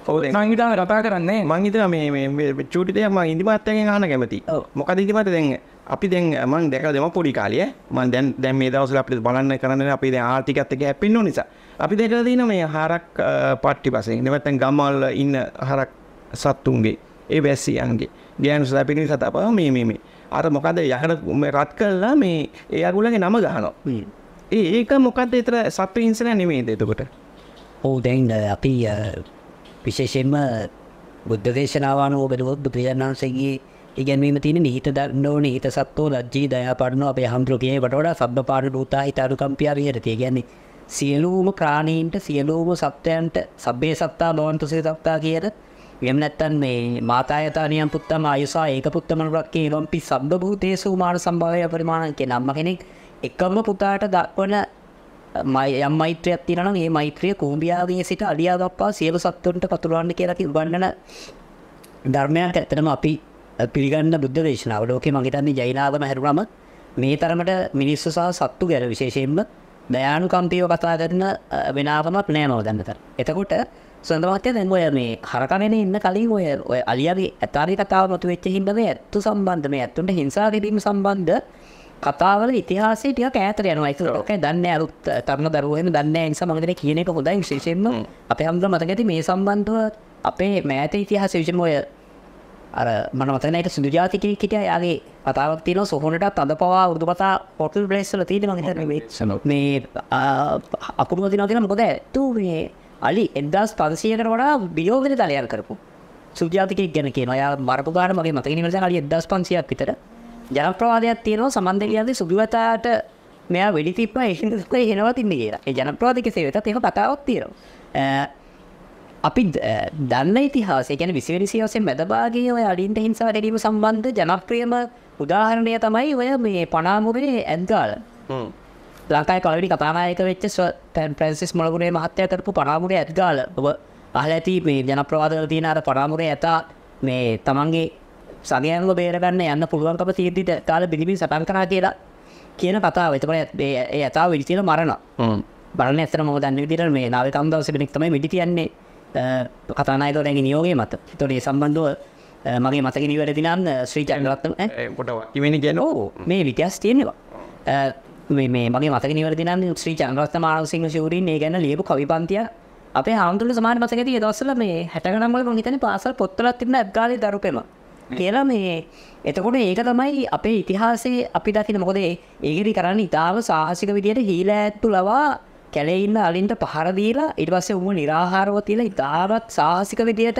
ඔව් දැන් මං හිතන්නේ කතා කරන්නේ මං හිතනවා මේ චූටි දෙයක් මං ඉදිමාත්යෙන් අහන්න කැමතියි. මොකද ඉදිමාත් දැන් අපි දැන් මං දැකලා දෙම පොඩි කාලේ මං දැන් මේ දවස්වල අපිට බලන්න කරන්නේ අපි දැන් ආර්ථිකයත් එක්ක හැප්පින්න ඕන නිසා. අපි දැකලා තියෙන මේ හරක් පට්ටිපසෙන් නැත්නම් ගම්වල ඉන්න හරක් සත්තුන්ගේ ඒ වැසියන්ගේ ගෑනුසලා අපිට සතාපා මේ අර මොකද යහන මේ රත් කළා මේ ඒ අගුලගේ නම ගහනවා. ඒක මොකක්ද ඒතර සත්ව හිංසනය නෙමෙයිද එතකොට? ඔව් දැන් අපි විශේෂයෙන්ම බුද්ධ දේශනාව අනුව බැලුවොත් බුදුරජාණන් වහන්සේගේ ඉගැන්වීම තියෙන නිහිත දන්නෝ නිහිත සත්වෝ ලජ්ජී දයාපරණෝ අපේ හම්දුකේ වඩා සබ්බපාර දූතා හිතානුකම්පියා විහෙරති. ඒ කියන්නේ සියලුම ප්‍රාණීන්ට සියලුම සත්වයන්ට සබ්බේ සත්තා බවන්තුසේ සත්තා කියන එහෙම නැත්නම් මේ මාතායතානියම් පුත්තම ආයසා ඒක පුත්තමනුරක් කියනොම් පි සබ්බ භූතේසු මාන සම්භවය පරිමාණං කියන අම්ම කෙනෙක් එකම පුතාට දක්වන යම් මෛත්‍රයක් තියෙනවා නම් ඒ මෛත්‍රිය කෝඹියාගේ සිට අලියා දක්වා සියලු සත්ත්වන්ට පතුරවන්න කියලා කිව්වන්නන ධර්මයක් ඇත්තටම අපි පිළිගන්න බුද්ධ දේශනාව. ලෝකේ මම හිතන්නේ ජෛනාගම හැරුණම මේ තරමට මිනිස්සු සහ සත්තු ගැන විශේෂයෙන්ම දයානුකම්පිතව කතා කරන වෙනාවමක් නෑමව දැන්නතර. එතකොට සඳහවත්ය දැන් ඔය මේ හරකගෙන ඉන්න කලින් ඔය අලියාගේ අතාරේ කතාව මතුවෙච්ච හින්දා මේ ඇත්තු සම්බන්ධ මේ ඇත්තුන්ට හිංසා කිරීම සම්බන්ධ කතාවල ඉතිහාසය ටිකක් ඈතට යනවා. ඒක ලෝකේ දන්නේ අලුත් තරණ දරුවෝ එහෙම දන්නේ නැහැ. ඒ නිසා මම කියන්නේ කියන එක හොඳයි. විශේෂයෙන්ම අපේ හැමදාම මතක ඇති මේ සම්බන්ධව අපේ මෑත ඉතිහාසයේ විශේෂම ඔය අර මම මතක නැහැ ඒක සුදු ජාති කී කී යාගේ කතාවක් තියෙනවා. සොහොනටත් අදපවා උරුදු කතා පොටල් බ්ලේස් වල තියෙනවා. මම හිතන්නේ මේ අකුරු දිනවා කියලා මොකද ඇත්තෝ මේ අලි 1500කට වඩා බියෝ වෙන තලයන් කරපු සුදු ජාති කී ගැන කියනවා. යා මරපු ගාන මගේ මතක ඉන්නේ දැන් අලි 1500ක් විතර ජනප්‍රවාදයක් තියෙනවා සමන්දෙලියදී සුභිවතාට මෙයා වෙඩි තිබ්බා ඒ හින්දා දුක එනවා තින්නේ කියලා. ඒ ජනප්‍රවාදික සේවයටත් එහෙම කතාවක් තියෙනවා. අපි දන්න ඉතිහාසය කියන්නේ 20 වෙනි සියවසේ මැද භාගයේ ඔය අලින්ට හිංසාව දැරීම සම්බන්ධ ජනප්‍රියම උදාහරණය තමයි ඔය මේ පනාමුවේ ඇද්ගාල. ලංකාවේ කලවිනි කතානායක වෙච්ච ෆ්‍රැන්සිස් මොළගුණේ මහත්තයා කරපු පනාමුවේ ඇද්ගාල. ඔබ අහලා ඇති මේ ජනප්‍රවාදවල තියෙන අර පනාමුවේ ඇතා මේ තමන්ගේ සගයන්ව බේරගන්න යන්න පුළුවන්කම තියෙද්දිට තාල බිලිබිලි සටන් කරා කියලා කියන කතාව. එතකොට ඒ ඇතාව වෙඩි තියලා මරනවා. බලන්න ඇත්තටම මම දන්නේ විදිහට මේ නාවික අම්දාවසේ කෙනෙක් තමයි වෙඩි තියන්නේ කතානායකවරයාගේ නියෝගය මත. ඒතකොට මේ සම්බන්ධව මගේ මතක නිවැරදි නම් ශ්‍රී චන්ද්‍රරත්න ඉවෙනි කියන්නේ ඕ මේ විකාශ තියෙනවා. මේ මගේ මතක නිවැරදි නම් ශ්‍රී චන්ද්‍රරත්න මානවසිංහ ශූරීන් මේ ගැන ලියපු කවි පන්තිය අපේ හාමුදුරුවෝ සමාන මතක තියෙන දවස්වල මේ 60 ගණන් වල මම හිතන්නේ පාසල් පොත්වලත් තිබුණ අබ්ගාලේ දරුපෙම කියලා මේ. එතකොට ඒක තමයි අපේ ඉතිහාසයේ අපි දකින. මොකද ඒකෙදි කරන්නේ ඉතාම සාහසික විදියට හීලෑත්තු ලවා කැලේ ඉන්න අලින්ට පහර දීලා ඊට පස්සේ උඹ निराහාරව තියලා ඉතාමත් සාහසික විදියට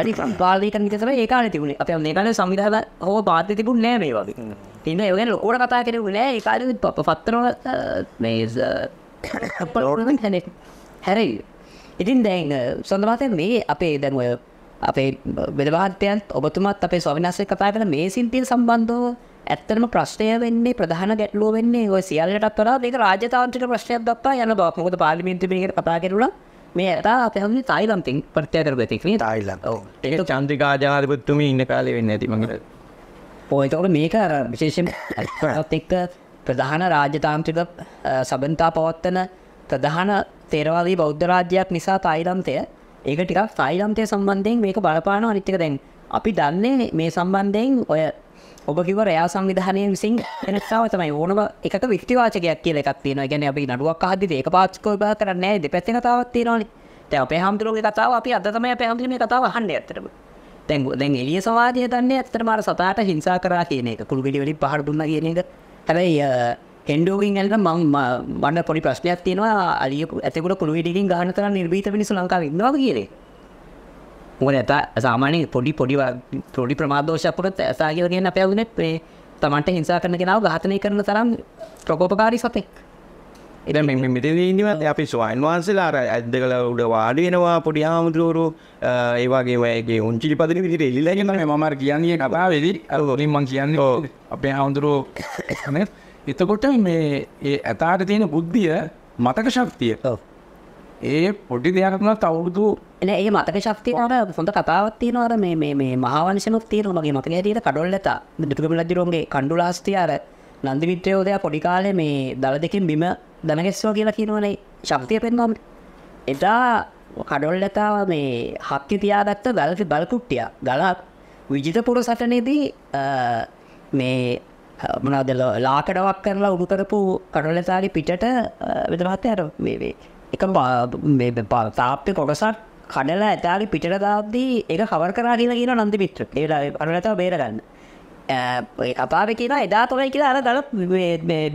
අලි සම්පාලනය කරන විදිය තමයි ඒ කාලේ තිබුණේ. අපි මේ කාලේ සංවිධාන හොව පාත්‍ය තිබුණේ නැහැ මේ වගේ. ඉතින් ඒ වගේ ලොකුවට කතා කෙරුවේ නැහැ. ඒ කාලේ පත්තරවල මේ පොරොන් කනේ හැරෙයි. ඉතින් දැන් සඳහන් මේ අපේ දැන් ඔය අපේ වෙදවාත්යන් ඔබතුමත් අපේ ස්වාමිනාස්සේ කතා කරන මේ සින්තිය සම්බන්ධව ඇත්තටම ප්‍රශ්නය වෙන්නේ ප්‍රධාන ගැටලුව වෙන්නේ ඔය සියල්ලටත් වඩා මේක රාජ්‍යතාන්ත්‍රික ප්‍රශ්නයක් දක්වා යන බව. මොකද පාර්ලිමේන්තුවේ මේකට කතා කරුණා මේ ඇතා අපේ හැමෝම තායිලන්තෙන් ප්‍රත්‍යක්ෂ කරගත්තේ නේ. තායිලන්ත. ඔව්. ඒක චන්ද්‍රිකා ජනාධිපතිතුමී ඉන්න කාලේ වෙන්නේ නැති මම හිතන්නේ. ඔය ඒතකොට මේක විශේෂයෙන්ම අත් එක්ක ප්‍රධාන රාජ්‍යතාන්ත්‍රික සබඳතා පවත්වන ප්‍රධාන තේරවාදී බෞද්ධ රාජ්‍යයක් නිසා තායිලන්තය ඒක ටිකක් තායිලන්තය සම්බන්ධයෙන් මේක බලපානවා. අනිත් එක දැන් අපි දන්නේ මේ සම්බන්ධයෙන් ඔය ඔබ කිව්ව රයා සංවිධානය විසින් එනස්සාව තමයි ඕනම එකක වික්ටිවාචකයක් කියලා එකක් තියෙනවා. ඒ කියන්නේ අපි නඩුවක් අහද්දී ඒක පාක්ෂිකව විභාග කරන්නේ නැහැ. දෙපැත්තේ කතාවක් තියෙනවානේ. පැහම්තුරුව කතාව අපි අද තමයි පැහම්තුරුව මේ කතාව අහන්නේ ඇත්තටම. දැන් එළිය සමාජය දන්නේ ඇත්තටම අර සතාට හිංසා කරා කියන එක. කුළු ගෙඩි වලින් පහර දුන්නා කියන එක. හැබැයි එන්ඩෝගින් ඇල්ලම මම පොඩි ප්‍රශ්නයක් තියෙනවා. අලියු ඇතෙකුට කුළු ගෙඩිකින් ගහන තරම් නිර්භීත මිනිස්සු ලංකාවේ ඉන්නවද කියලා. මොකද ඇත සාමාන්‍ය පොඩි ප්‍රමාදෝෂයක් වුණත් ඇසා කියලා කියන්නේ අපේ අවුනේ මේ තමන්ට හිංසා කරන කෙනාව ඝාතනය කරන තරම් ප්‍රකෝපකාරී සතෙක්. ඉතින් මේ මෙතනදී අපි ස්වාමීන් වහන්සේලා අර ඇද්දකල උඩ වාඩි වෙනවා පොඩි ආමතුරු ඒ වගේ වගේ උන්චිලි පදින විදිහට එලිලා යනවා මම අර කියන්නේ කතාවේදී අර වලින් මං කියන්නේ අපේ ආමතුරු තමයි. එතකොට මේ ඇතාට තියෙන බුද්ධිය මතක ශක්තිය ඒ පොඩි දෙයක් වුණත් අවුරුදු එනේ ඒ මතක ශක්තිය අර හොඳ කතාවක් තියෙනවා අර මේ මහාවංශනොත් තියෙනවා මගේ මතකයේ ඇටියට කඩොල්ලතා දුටුගැමුණුගේ කණ්ඩුලාස්තිය අර නන්දි මිත්‍රයෝදයා පොඩි කාලේ මේ දල දෙකෙන් බිම දනගැස්සුවා කියලා කියනවනේ ශක්තිය පෙන්නවම එදා කඩොල්ලතාව මේ හක්කේ තියාගත්ත බල් කුට්ටිය ගලක් විජිතපුර සටනේදී මේ මොනවාද ලාකඩාවක් කරලා උඩු කරපු කඩොල්ලතාගේ පිටට විතරවත් අර මේ එක මේ තාප්පේ කොටසක් කඩලා ඇතාගේ පිටට දාද්දී ඒක කවර් කරා කියලා කියනවා නන්දි මිත්‍ර. ඒ වෙලාවේ කඩොල්ලතාව බේරගන්න අපාව කියන එදා තමයි කියලා අර දල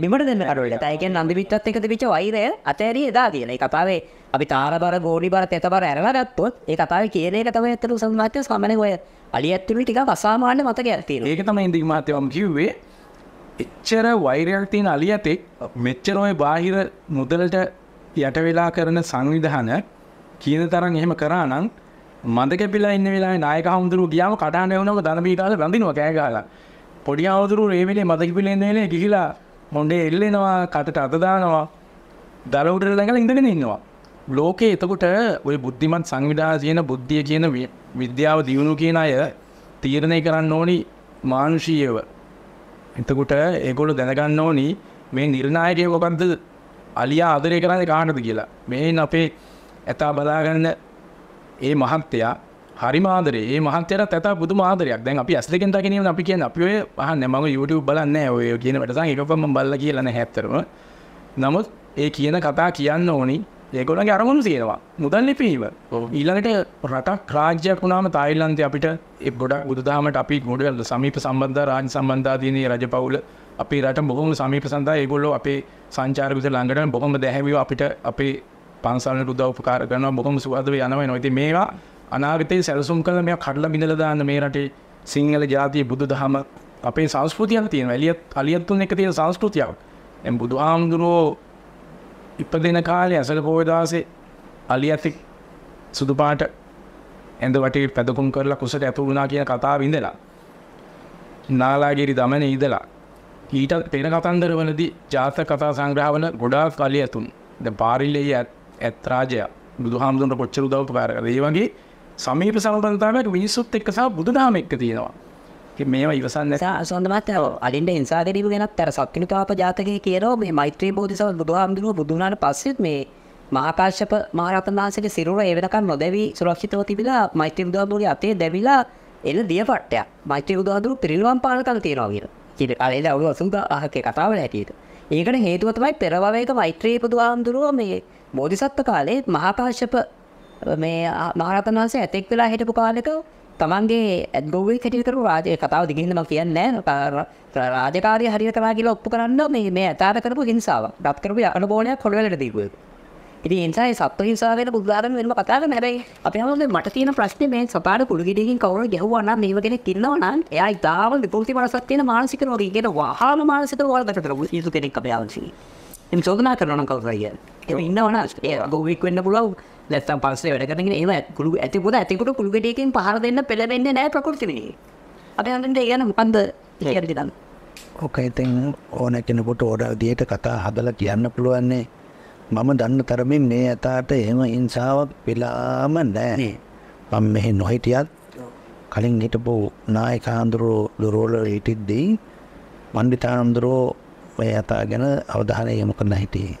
බිමට දෙන්න කඩොල්ලට. ඒ කියන්නේ නන්දි පිටත් එක්ක තිබිච්ච වෛරය අතහැරියේ එදා කියලා. ඒ කතාවේ අපි තාරබර ගෝලිබර තෙතබර ඇරලා ගත්තොත් ඒ කතාවේ කියන එක තමයි ඇත්තට උසස් මාත්‍ය සමනේ ඔය අලිය ඇතුළු ටිකක් අසාමාන්‍ය මතකයක් තියෙනවා. ඒක තමයි ඉන්දික මාත්‍යවම කිව්වේ. එච්චර වෛරයක් තියෙන අලියතෙක් මෙච්චර ඔය බාහිර මුදලට යට වෙලා කරන සංවිධාන කියන තරම් එහෙම කරා නම් මන්ද කැපිලා ඉන්න වෙලාවේ නායක හඳුරු ගියාම කඩාන වුණාම ධන බීඩාල බඳිනවා කෑ ගහලා. පොඩි ආවතුරු මේ වෙලේ මද කැපිලා ඉන්න වෙලේ ගිහිලා මොණ්ඩේ එල්ලෙනවා කටට අත දානවා දර උඩට ළඟලා ඉඳගෙන ඉන්නවා. ලෝකේ එතකොට ওই බුද්ධිමත් සංවිධාන කියන බුද්ධිය කියන විද්‍යාව දියුණු කියන අය තීරණය කරන්න ඕනි මානුෂීයව. එතකොට ඒගොල්ලෝ දැනගන්න ඕනි මේ නිර්ණායකයෝ කොහොමද අලියා ආදරය කරන්නේ කාටද කියලා. මේන් අපේ ඇතා බලාගන්න ඒ මහත්තයා හරි මාදරේ ඒ මහන්තයට ඇතා බුදු මාදරයක් දැන් අපි ඇස් දෙකෙන් දකිනවා අපි කියන්නේ අපි ඔය අහන්නේ මම YouTube බලන්නේ ඔය කියන වැඩසටහන් එකපම මම බලලා කියලා නැහැ ඇත්තටම. නමුත් ඒ කියන කතා කියන්න ඕනි ඒගොල්ලන්ගේ අරමුණු තියෙනවා මුදල් ලිපීම. ඊළඟට රටක් රාජ්‍යයක් වුණාම තායිලන්තේ අපිට ඒ ගොඩක් බුදුදහමට අපි ගොඩක් සමීප සම්බන්ධතා රාජ්‍ය සම්බන්ධතා තියෙන රජපෞල අපේ රට බොහොම සමීප සම්බන්ධයි. ඒගොල්ලෝ අපේ සංචාරක විතර ළඟට බොහොම දැහැවිව අපිට අපේ පන්සලට උදව් උපකාර කරනවා බොහොම සුවදව යනවා එනවා. ඉතින් මේවා අනාගතයේ සැලසුම් කළ මේ කඩලා බිඳලා දාන්න මේ රටේ සිංහල ජාතිය බුදුදහම අපේ සංස්කෘතියක් තියෙනවා. අලියත් තුන් එක තියෙන සංස්කෘතියක්. දැන් බුදුහාමුදුරුවෝ ඉපදෙන කාලේ අසල පොය දාසේ අලියත් සුදු පාට ඇඳ වටේ පැදකුම් කරලා කුසට ඇතුළු වුණා කියන කතාව ඉඳලා නාලාගිරි දමනේ ඉඳලා ඊට පෙර කතන්දරවලදී ජාතක කතා සංග්‍රහවල ගොඩාක් අලියතුන් දැන් පාරිල්ලේ ඇත් රාජයා බුදුහාමුදුරුවෝ කොච්චර උදව් උපකාර කරාද. ඒ වගේ සමීප සම්බන්ධතාවයක් මිනිස්සුත් එක්ක සහ බුදුදහම එක්ක තියෙනවා. ඉතින් මේවා ඉවසන්නේ සොඳ මාතේ අලින්ද ඉන්සා දෙරිව ගැනත් අර සක්කිනුකාප ජාතකයේ කියනවා මේ මෛත්‍රී බෝධිසත්ව බුදුහාමුදුරුවෝ බුදු වුණාට පස්සෙත් මේ මහා කාශ්‍යප මහ රහතන් වහන්සේගේ සිරුර ඒ වෙනකන් නොදැවි සුරක්ෂිතව තිබිලා මෛත්‍රී බුදුහාමුදුරුවෝ අතේ දැවිලා එළ දියපට්ටයක් මෛත්‍රී බුදුහාමුදුරුවෝ පිරිනිවන් පානකන් තියෙනවා කියලා. ඉතින් අර එළ ඔය අසුඟාහකේ කතාවල හැටියට. ඒකට හේතුව තමයි පෙරවවේක මෛත්‍රී බුදුහාමුදුරුවෝ මේ බෝධිසත්ව කාලේ මහා කාශ්‍යප මේ මහ රහතන් වහන්සේ ඇතෙක් වෙලා හිටපු කාලෙක තමන්ගේ ඇද්ගොව්වේ කැටිලි කරපු රාජ්‍ය කතාව දිගින් මම කියන්නේ නැහැ. රාජකාරිය හරියට කරා කියලා ඔප්පු කරන්න මේ ඇතාට කරපු හිංසාවක්. ඩප් කරපු යකඩ බෝලයක් කොළවලට දීපු එක. ඉතින් ඒ නිසා ඒ සත්ව හිංසාව ගැන බුදුදානම වෙනම කතා කරන්න. හැබැයි අපි හැමෝම මට තියෙන ප්‍රශ්නේ මේ සපාට කුළු ගෙඩියකින් කවුරු ගැහුවා නම් මේව කෙනෙක් ඉන්නවා නම් එයා ඉතාලම විකෘති මනසක් තියෙන මානසික රෝගී කියන වහාම මානසික රෝගයක් දක්වපු ඉසු කෙනෙක් අපේ ආවන්සි. එම් චෝදනා කරනවා නම් කවුරු අයියා ඒ ඉන්නවන ඒ ගොවියෙක් වෙන්න පුළුවන් නැත්නම් පස්සේ වැඩ කරගෙන ඒව කුළු ඇතිකොට කුළු ගෙඩියකින් පහර දෙන්න පෙළඹෙන්නේ නැහැ ප්‍රകൃතිනේ. අපි හන්දෙන්ද කියන මොකන්ද කියලා දිනන. ඔකේ තෙන් ඕන කෙනෙකුට ඕන විදියට කතා හදලා කියන්න පුළුවන් නේ. මම දන්න තරමින් මේ ඇතාට එහෙම හිංසාවක් වෙලාම නැහැ. මම මෙහි නොහිටියත් කලින් හිටපු නායකහඳුරෝ දොරවල හිටිද්දී පණ්ඩිතානන්දරෝ මේ ඇතා ගැන අවධානය යොමු කරන්න හිටියේ.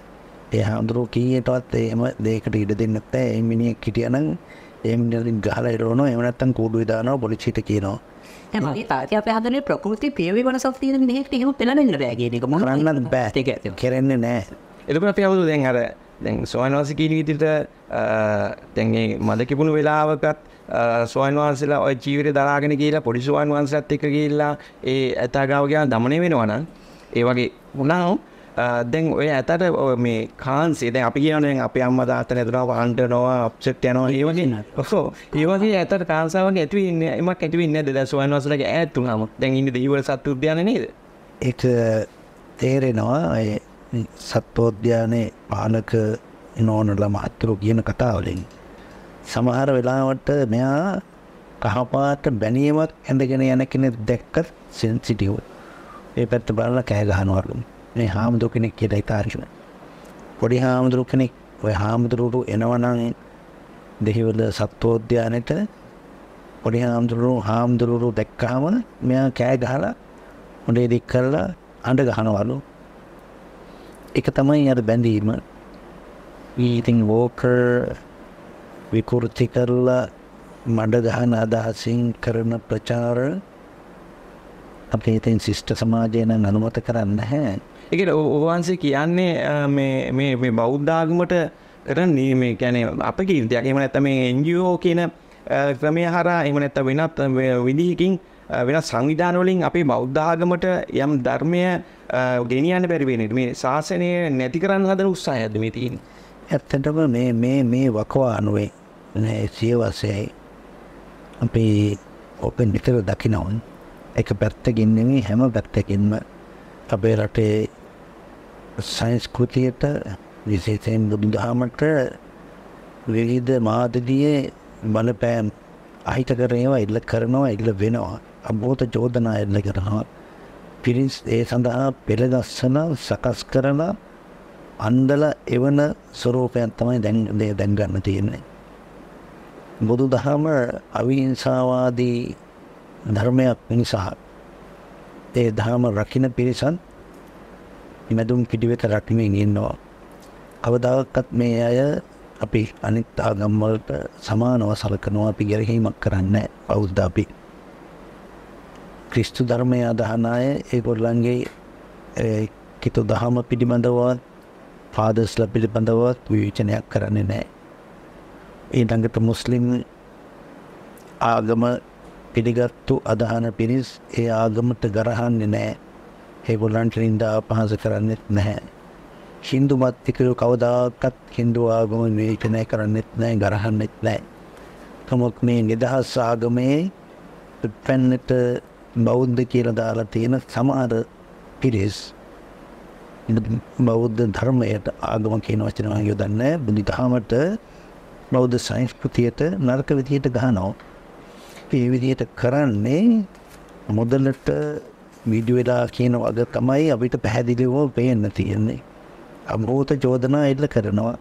ඒ හඳුරු කීයටවත් එහෙම දෙයකට ඉඩ දෙන්නේ නැත්නම් ඒ මිනිහෙක් හිටියනම් ඒ මිනිහෙන් ගහලා ඉරවනවා එහෙම නැත්නම් කූඩුවේ දානවා පොලිසියට කියනවා. හැබැයි තාත්‍ය අපේ හදනේ ප්‍රകൃති පියවි වනසක් තියෙන මිනිහෙක්ට එහෙම පෙළඹෙන්න බෑ කියන එක මොනවද කරන්නත් බෑ. ඒක ඇත්තම කරන්නේ නැහැ. එතකොට අපි අවුල දැන් අර දැන් සෝයන් වහන්සේ කියන විදිහට දැන් මේ මද කිපුණු වෙලාවකත් සෝයන් වහන්සේලා ওই ජීවිතය දරාගෙන ගිහිලා පොඩි සෝයන් වහන්සේත් එක්ක ගිහිලා ඒ ඇතාගාව ගියා দমনය වෙනවා නම් ඒ වගේ වුණා. දැන් ඔය ඇතට මේ කාන්සේ දැන් අපි කියනවා දැන් අපේ අම්මා තාත්තා නැතුනවා අඬනවා අප්සෙට් යනවා ඒ වගේ නේද? ඔව්. ඒ වගේ ඇතට කාන්සාවක් ඇති වෙන්නේ එමක් ඇති වෙන්නේ නැද්ද? දැන් සෝයන් වහන්සේලාගේ ඈත් වුණාම දැන් ඉන්නේ දෙවිවල සත්ත්ව උද්‍යානයේ නේද? ඒක තේරෙනවා ඒ සත්ත්ව උද්‍යානයේ පාලක නෝනලා මහත්තුරු කියන කතාවලින් සමහර වෙලාවට මෙයා කහපාට බැනියමක් ඇඳගෙන යන කෙනෙක් දැක්කත් සෙන්සිටිව්. ඒ පැත්ත බලලා කෑ ගහනවලු. මේ හාමුදුරු කෙනෙක් කියලා හිතාගෙන පොඩි හාමුදුරු කෙනෙක් ඔය හාමුදුරුවට එනවනම් දෙහිවල සත්වෝද්‍යානෙට පොඩි හාමුදුරුව දැක්කම මෙයා කෑ ගහලා හොඳේ දික් කරලා අඬ ගහනවලු. ඒක තමයි අර බැඳීම. ඊටින් වෝකර් විකෘති කරලා මඩ ගහන අදහසින් කරන ප්‍රචාර අපේ තෙන් ශිෂ්ට සමාජය නම් අනුමත කරන්නේ නැහැ. ඒ කියන්නේ ඔවහන්සේ කියන්නේ මේ බෞද්ධ ආගමට කරන්නේ මේ කියන්නේ අපගේ ඉන්දියාවේ එහෙම නැත්නම් මේ NGO කියන ක්‍රමය හරහා එහෙම නැත්නම් වෙනත් විදිහකින් වෙනත් සංවිධාන වලින් අපේ බෞද්ධ ආගමට යම් ධර්මය ගෙනියන්න බැරි වෙන්නේ මේ ශාසනය නැති කරන්න හදන උත්සාහයද මේ තියෙන්නේ? ඇත්තටම මේ වකවානුවේ නැහැ සියවසේ අපි ඔපෙන් විතර දකින්න එක පැත්තකින් නෙමෙයි හැම පැත්තකින්ම අපේ රටේ සංස්කෘතියට විශේෂයෙන් බුදුදහමට විවිධ මාධ්‍යයේ බලපෑම් අහිතකරනවා ඉල්ල කරනවා ඉල්ල වෙනවා අභූත චෝදනා ඉල්ල කරනවා පිරිස් ඒ සඳහා පෙළගස්සන සකස් කරන අන්දල එවන ස්වරූපයක් තමයි දැන් ගන්න තියෙන්නේ. බුදුදහම අවිහිංසාවාදී ධර්මයක් නිසා ඒ ධර්ම රකින්න පිරිසන් මැදුම් පිටිවෙත රැකීමෙන් ඉන්නවා. අවදාකත් මේ අය අපි අනිත් ආගම් වලට සමානව සලකනවා. අපි ගැරහීමක් කරන්නේ බෞද්ධ අපි. ක්‍රිස්තු ධර්මය අදහන අය ඒගොල්ලන්ගේ කිතු දහම පිළිබඳව ෆාදර්ස්ලා පිළිබඳව විචනයක් කරන්නේ නැහැ. ඊළඟට මුස්ලිම් ආගම පිළිගත්තු අදහන පිරිස් ඒ ආගමට ගරහන්නේ නැහැ. ඒගොල්ලන්ට නින්දා අපහාස කරන්නේත් නැහැ. හින්දු මතිකරු කවදාකත් හින්දු ආගම විචනය කරන්නේත් නැහැ, ගරහන්නේත් නැහැ. නමුත් මේ නිදහස් ආගමේ පැන්නට බෞද්ධ කියලා දාලා තියෙන සමහර පිරිස් බෞද්ධ ධර්මයට ආගම කියන වචනය යොදන්නේ බුදු දහමට බෞද්ධ සංස්කෘතියට නරක විදියට ගහනවා. ඒ විදිහට කරන්නේ මොදලට වීඩියෝලා කියන වගේ තමයි අපිට පැහැදිලිව පේන්න තියෙන්නේ. අභූත චෝදනා එල්ල කරනවා.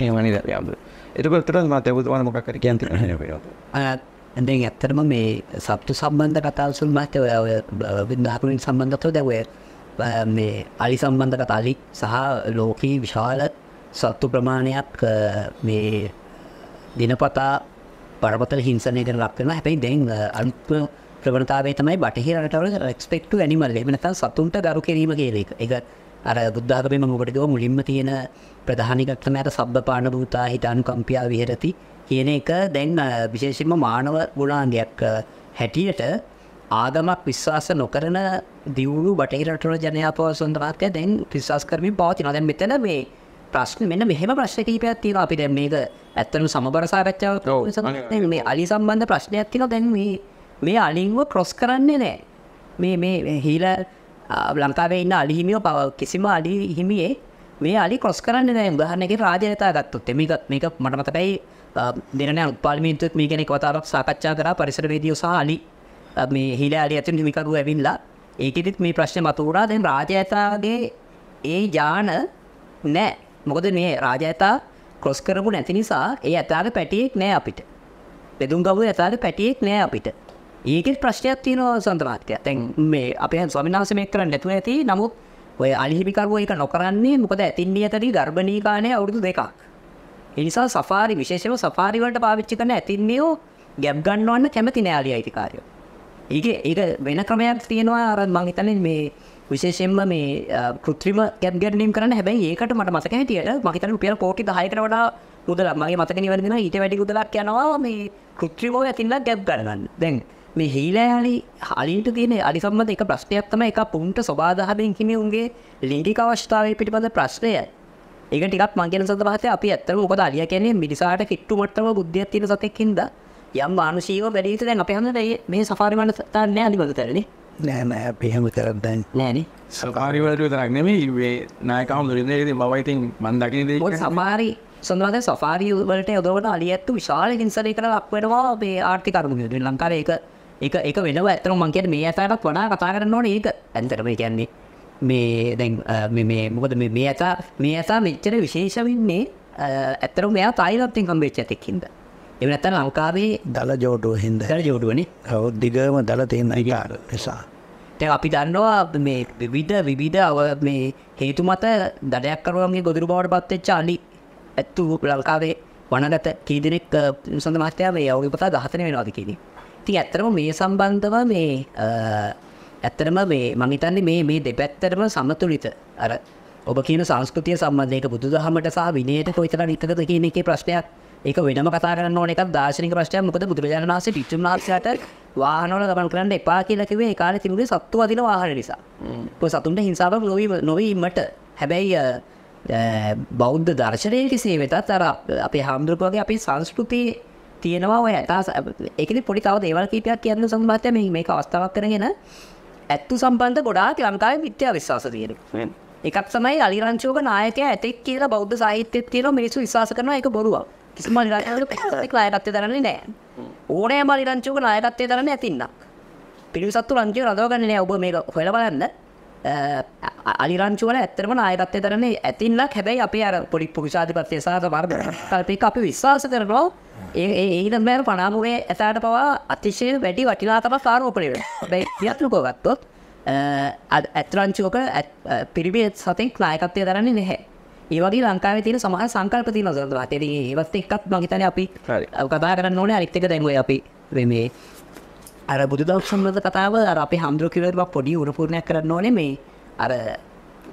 එහෙම නේද? ඒකට තමයි මට උදාන මොකක් හරි කියන්න තියෙනවා. දැන් ඇත්තටම මේ සත්තු සම්බන්ධ කතාව සුළු මාත ඔය විද්‍යාත්මක සම්බන්ධතාව දැවය මේ අලි සම්බන්ධ කතාලි සහ ලෝකී විශාල සත්තු ප්‍රමාණයක් මේ දිනපතා පරපතල හිංසනය කරන ලක් වෙනවා. හැබැයි දැන් අලුත් ප්‍රවණතාවය තමයි බටහිර රටවල රෙස්පෙක්ට් ටු ඇනිමල්. එහෙම නැත්නම් සතුන්ට ගරු කිරීම කියන එක. ඒක අර බුද්ධ ආගමේ මම ඔබට කිව්වා මුලින්ම තියෙන ප්‍රධාන එකක් තමයි අර සබ්බපාණ භූතා හිතානුකම්පියා විහෙරති කියන එක. දැන් විශේෂයෙන්ම මානව ගුණාංගයක් හැටියට ආගමක් විශ්වාස නොකරන දියුණු බටහිර රටවල ජනයා පවසන තරක්ය දැන් විශ්වාස කරමින් පවතිනවා. දැන් මෙතන මේ ප්‍රශ්න මෙන්න මෙහෙම ප්‍රශ්න කීපයක් තියෙනවා. අපි දැන් මේක ඇත්තටම සමබර සාකච්ඡාවක් නිසා මේ අලි සම්බන්ධ ප්‍රශ්නයක් තියෙනවා. දැන් මේ අලින්ව ක්‍රොස් කරන්නේ නැහැ. මේ හීල ලංකාවේ ඉන්න අලි හිමියෝ කිසිම අලි හිමියේ මේ අලි ක්‍රොස් කරන්නේ නැහැ. උදාහරණයක් රාජනේතා ගත්තොත් මේක මට මතකයි දෙනනෑ උත්පාලමීන්තුත් මේ ගැන කතාවක් සාකච්ඡා කරා. පරිසරවේදියෝ සහ අලි මේ හීල අලි අතර හිමිකරුව ඇවිල්ලා ඒකෙදිත් මේ ප්‍රශ්නේ මතුවුණා. දැන් රාජනේතාගේ ඒ ඥාන නැහැ. මොකද මේ රාජයතා ක්‍රොස් කරපු නැති නිසා ඒ ඇතාට පැටියෙක් නෑ අපිට. බෙදුම් ගවුවේ ඇතාට පැටියෙක් නෑ අපිට. ඒකෙත් ප්‍රශ්නයක් තියෙනවා සන්දමාත්‍ය. දැන් මේ අපේ ස්වාමීන් වහන්සේ මේක කරන්නේ නැතුව ඇති. නමුත් ඔය අලිහිපිකරුවෝ ඒක නොකරන්නේ මොකද ඇතින්නේ ඇතරී ගර්භණීකාණය අවුරුදු 2ක්. ඒ නිසා සෆාරි විශේෂයෙන්ම සෆාරි වලට පාවිච්චි කරන ඇතින්නේෝ ගැප් ගන්නවන්න කැමති නෑ අලි අයිතිකාරයෝ. ඒක වෙන ක්‍රමයක් තියෙනවා. අර මම හිතන්නේ මේ විශේෂයෙන්ම මේ කෘත්‍රිම කැප් ගැනීම් කරන්න හැබැයි ඒකට මට මතක හිටියට මම හිතන්නේ රුපියල් කෝටි 10කට වඩා මුදලක් මගේ මතක නිවැරදි නම් ඊට වැඩි මුදලක් යනවා මේ කෘත්‍රිමව ඇතින්ලා කැප් ගන්න. දැන් මේ හීලෑලි හාලින්ට තියෙන අලි සම්බන්ධ එක ප්‍රශ්නයක් තමයි එක පුන්ට සබාධාවෙන් කිමේ උන්ගේ ලිංගික අවශ්‍යතාවය පිටිපස්ස ප්‍රශ්නය. ඒක ටිකක් මං කියන සද්ද පහතේ අපි ඇත්තටම මොකද අලියා කියන්නේ මිනිසාට කිට්ටු මට්ටම බුද්ධියක් තියෙන සතෙක් හින්දා යම් මානුෂීව වැඩි හිත දැන් අපි හැමදාම මේ සෆාරි වන්න තාන්නේ අලිවලතරනේ. නෑ අපි හැමතරක් දැන් නෑනේ. සෆාරි වලට තරක් නෙමෙයි මේ නායකවම දුරින්නේ ඉතින් මම ඉතින් මං දකින්නේ දෙයක්. මොකද සමහරයි සොඳවද සෆාරි වලට යොදවන අලියැත්තු විශාල හිංසනයකට ලක් වෙනවා මේ ආර්ථික අරුමුදේ. ලංකාවේ ඒක ඒක වෙනවා ඇත්තටම මං කියන්නේ මේ ඇතාටත් වඩා කතා කරන්න ඕනේ ඒක. ඇත්තටම කියන්නේ මේ දැන් මේ මොකද මේ ඇතා මෙච්චර විශේෂ වෙන්නේ ඇත්තටම මෙයා තායිලන්තෙන් හම්බෙච්ච ඇතෙක් හින්දා. එහෙම නැත්නම් ලංකාවේ දල ජෝඩුව හින්දා. දල ජෝඩුවනේ. ඔව් දිගම දල තියෙන එක නිසා. දැන් අපි දන්නවා මේ විවිධ මේ හේතු මත දඩයක් කරවම ගොදුරු බවට පත් වෙච්ච අලි ඇත්තු ලංකාවේ වනගත කී දෙනෙක් සඳ මාත්‍යා මේ යෝගී පුතා 14 වෙනවාද කියන්නේ. ඉතින් ඇත්තටම මේ සම්බන්ධව මේ ඇත්තටම මේ මම හිතන්නේ මේ දෙපැත්තටම සමතුලිත අර ඔබ කියන සංස්කෘතිය සම්බන්ධයක බුදුදහමට සහ විනයට කොයිතරම් හිතකද කියන එකේ ප්‍රශ්නයක්. ඒක වෙනම කතා කරන්න ඕන එකක් දාර්ශනික ප්‍රශ්නයක්. මොකද බුදුරජාණන් වහන්සේ පිටුම්නාථයාට වාහනවල ගමන් කරන්න එපා කියලා කිව්වේ ඒ කාලේ තිබුණේ සත්තු වදින වාහන නිසා. පො සතුන්ට හිංසාවක් නොවීමට. හැබැයි බෞද්ධ දර්ශනයේ කෙසේ වෙතත් අර අපේ හාමුදුරුවෝ වගේ අපේ සංස්කෘතිය තියෙනවා ඔය ඒකනේ පොඩි තව දේවල් කීපයක් කියන්න සම්බන්ධය මේක අවස්ථාවක් කරගෙන ඇත්තු සම්බන්ධ ගොඩාක් ලංකාවේ මිත්‍යා විශ්වාස තියෙනවා. එකක් තමයි අලි රංචුවක නායකයා ඇතෙක් කියලා බෞද්ධ සාහිත්‍යයේ තියෙන මිනිස්සු විශ්වාස කරනවා ඒක බොරුවක්. කිසිම අලි රංචුවක නායකත්වය දරන්නේ නැහැ. ඕනෑම අලි රංචුවක නායකත්වය දරන්නේ ඇතින්නම්. පිළිවිසත්තු රංචුව රඳවගන්නේ නැහැ. ඔබ මේක හොයලා බලන්න. අලි රංචුවල ඇත්තටම නායකත්වය දරන්නේ ඇතින්නම්. හැබැයි අපේ අර පොඩි පුරුෂාධිපත්‍ය සාත වර්ධ කල්පික අපි විශ්වාස කරනවා. ඒනම් බෑර පනාමුගේ ඇතාට පවා අතිශය වැඩි වටිනා තම සාරෝපනය වෙන යත්ලකෝ ගත්තොත් ඇත්රංචුවක පිරිබියත් සතෙන් ලායකත්වය දරන්නේ නැහැ. ඒවගේ ලංකාවේ තියෙන සමහ සංකල්පති නොදරවා තෙර ඒවත් එක්කත් මහිතන අපි කතා කරන්න ඕනේ අරිත්තක දැන්ුව අපි මේ අර බුදු දක්ෂම්ලද කතාව අර අපි හම්දුරකිවරක් පොඩි උරපුරණයක් කරන්න ඕනේ මේ අර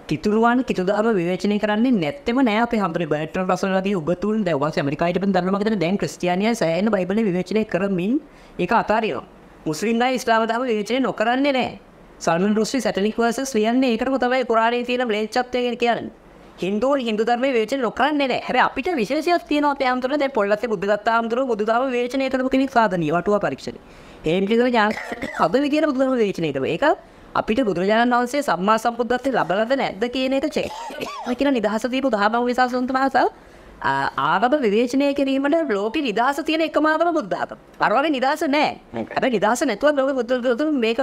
කිතුරුවන් කිතුදාම විවේචනය කරන්නේ නැත්තෙම නෑ අපේ හම්බුනේ බර්ට්‍රන් රසල් වගේ උගතුන් දැන් වාසි ඇමරිකාවට බෙන් දන්නවා මගදෙන දැන් ක්‍රිස්තියානිය සෑහෙන බයිබලේ විවේචනය කරමින් ඒක අතාරිනවා. මුස්ලිම්ලා ඉස්ලාම ධර්ම විවේචනය නොකරන්නේ නෑ. සල්මන් රුස්ටි සැටනික් වර්සස් ලියන්නේ ඒකටම තමයි කුරාණයේ තියෙන ම්ලේච්ඡත්වය ගැන කියන්නේ. හින්දුන් හින්දු ධර්මයේ විවේචනය නොකරන්නේ නෑ. හැබැයි අපිට විශේෂයක් තියෙනවා අපේ හම්බුනේ දැන් පොල්ලත්තේ බුද්ධදත්ත හම්බුනේ බුදුදාම විවේචනය කරපු කෙනෙක් සාධනීය වටුවා පරීක්ෂණය. ඒ පිළිබඳව ඥාන හදවි කියන බුදුදහම විවේචනය කරනවා. ඒක අපිට බුදුරජාණන් වහන්සේ සම්මා සම්බුද්ධත්වයේ ලැබලද නැද්ද කියන එක චෙක් කියලා නිදහස දීපු දහමව විශ්වාසවන්ත මහසාව ආගම විවේචනය කිරීමට ලෝකෙ නිදහස තියෙන එකම ආගම බුද්ධාගම. අරවාගේ නිදහස නැහැ. අර නිදහස නැතුව ලෝකෙ බුදුරජාණන් මේක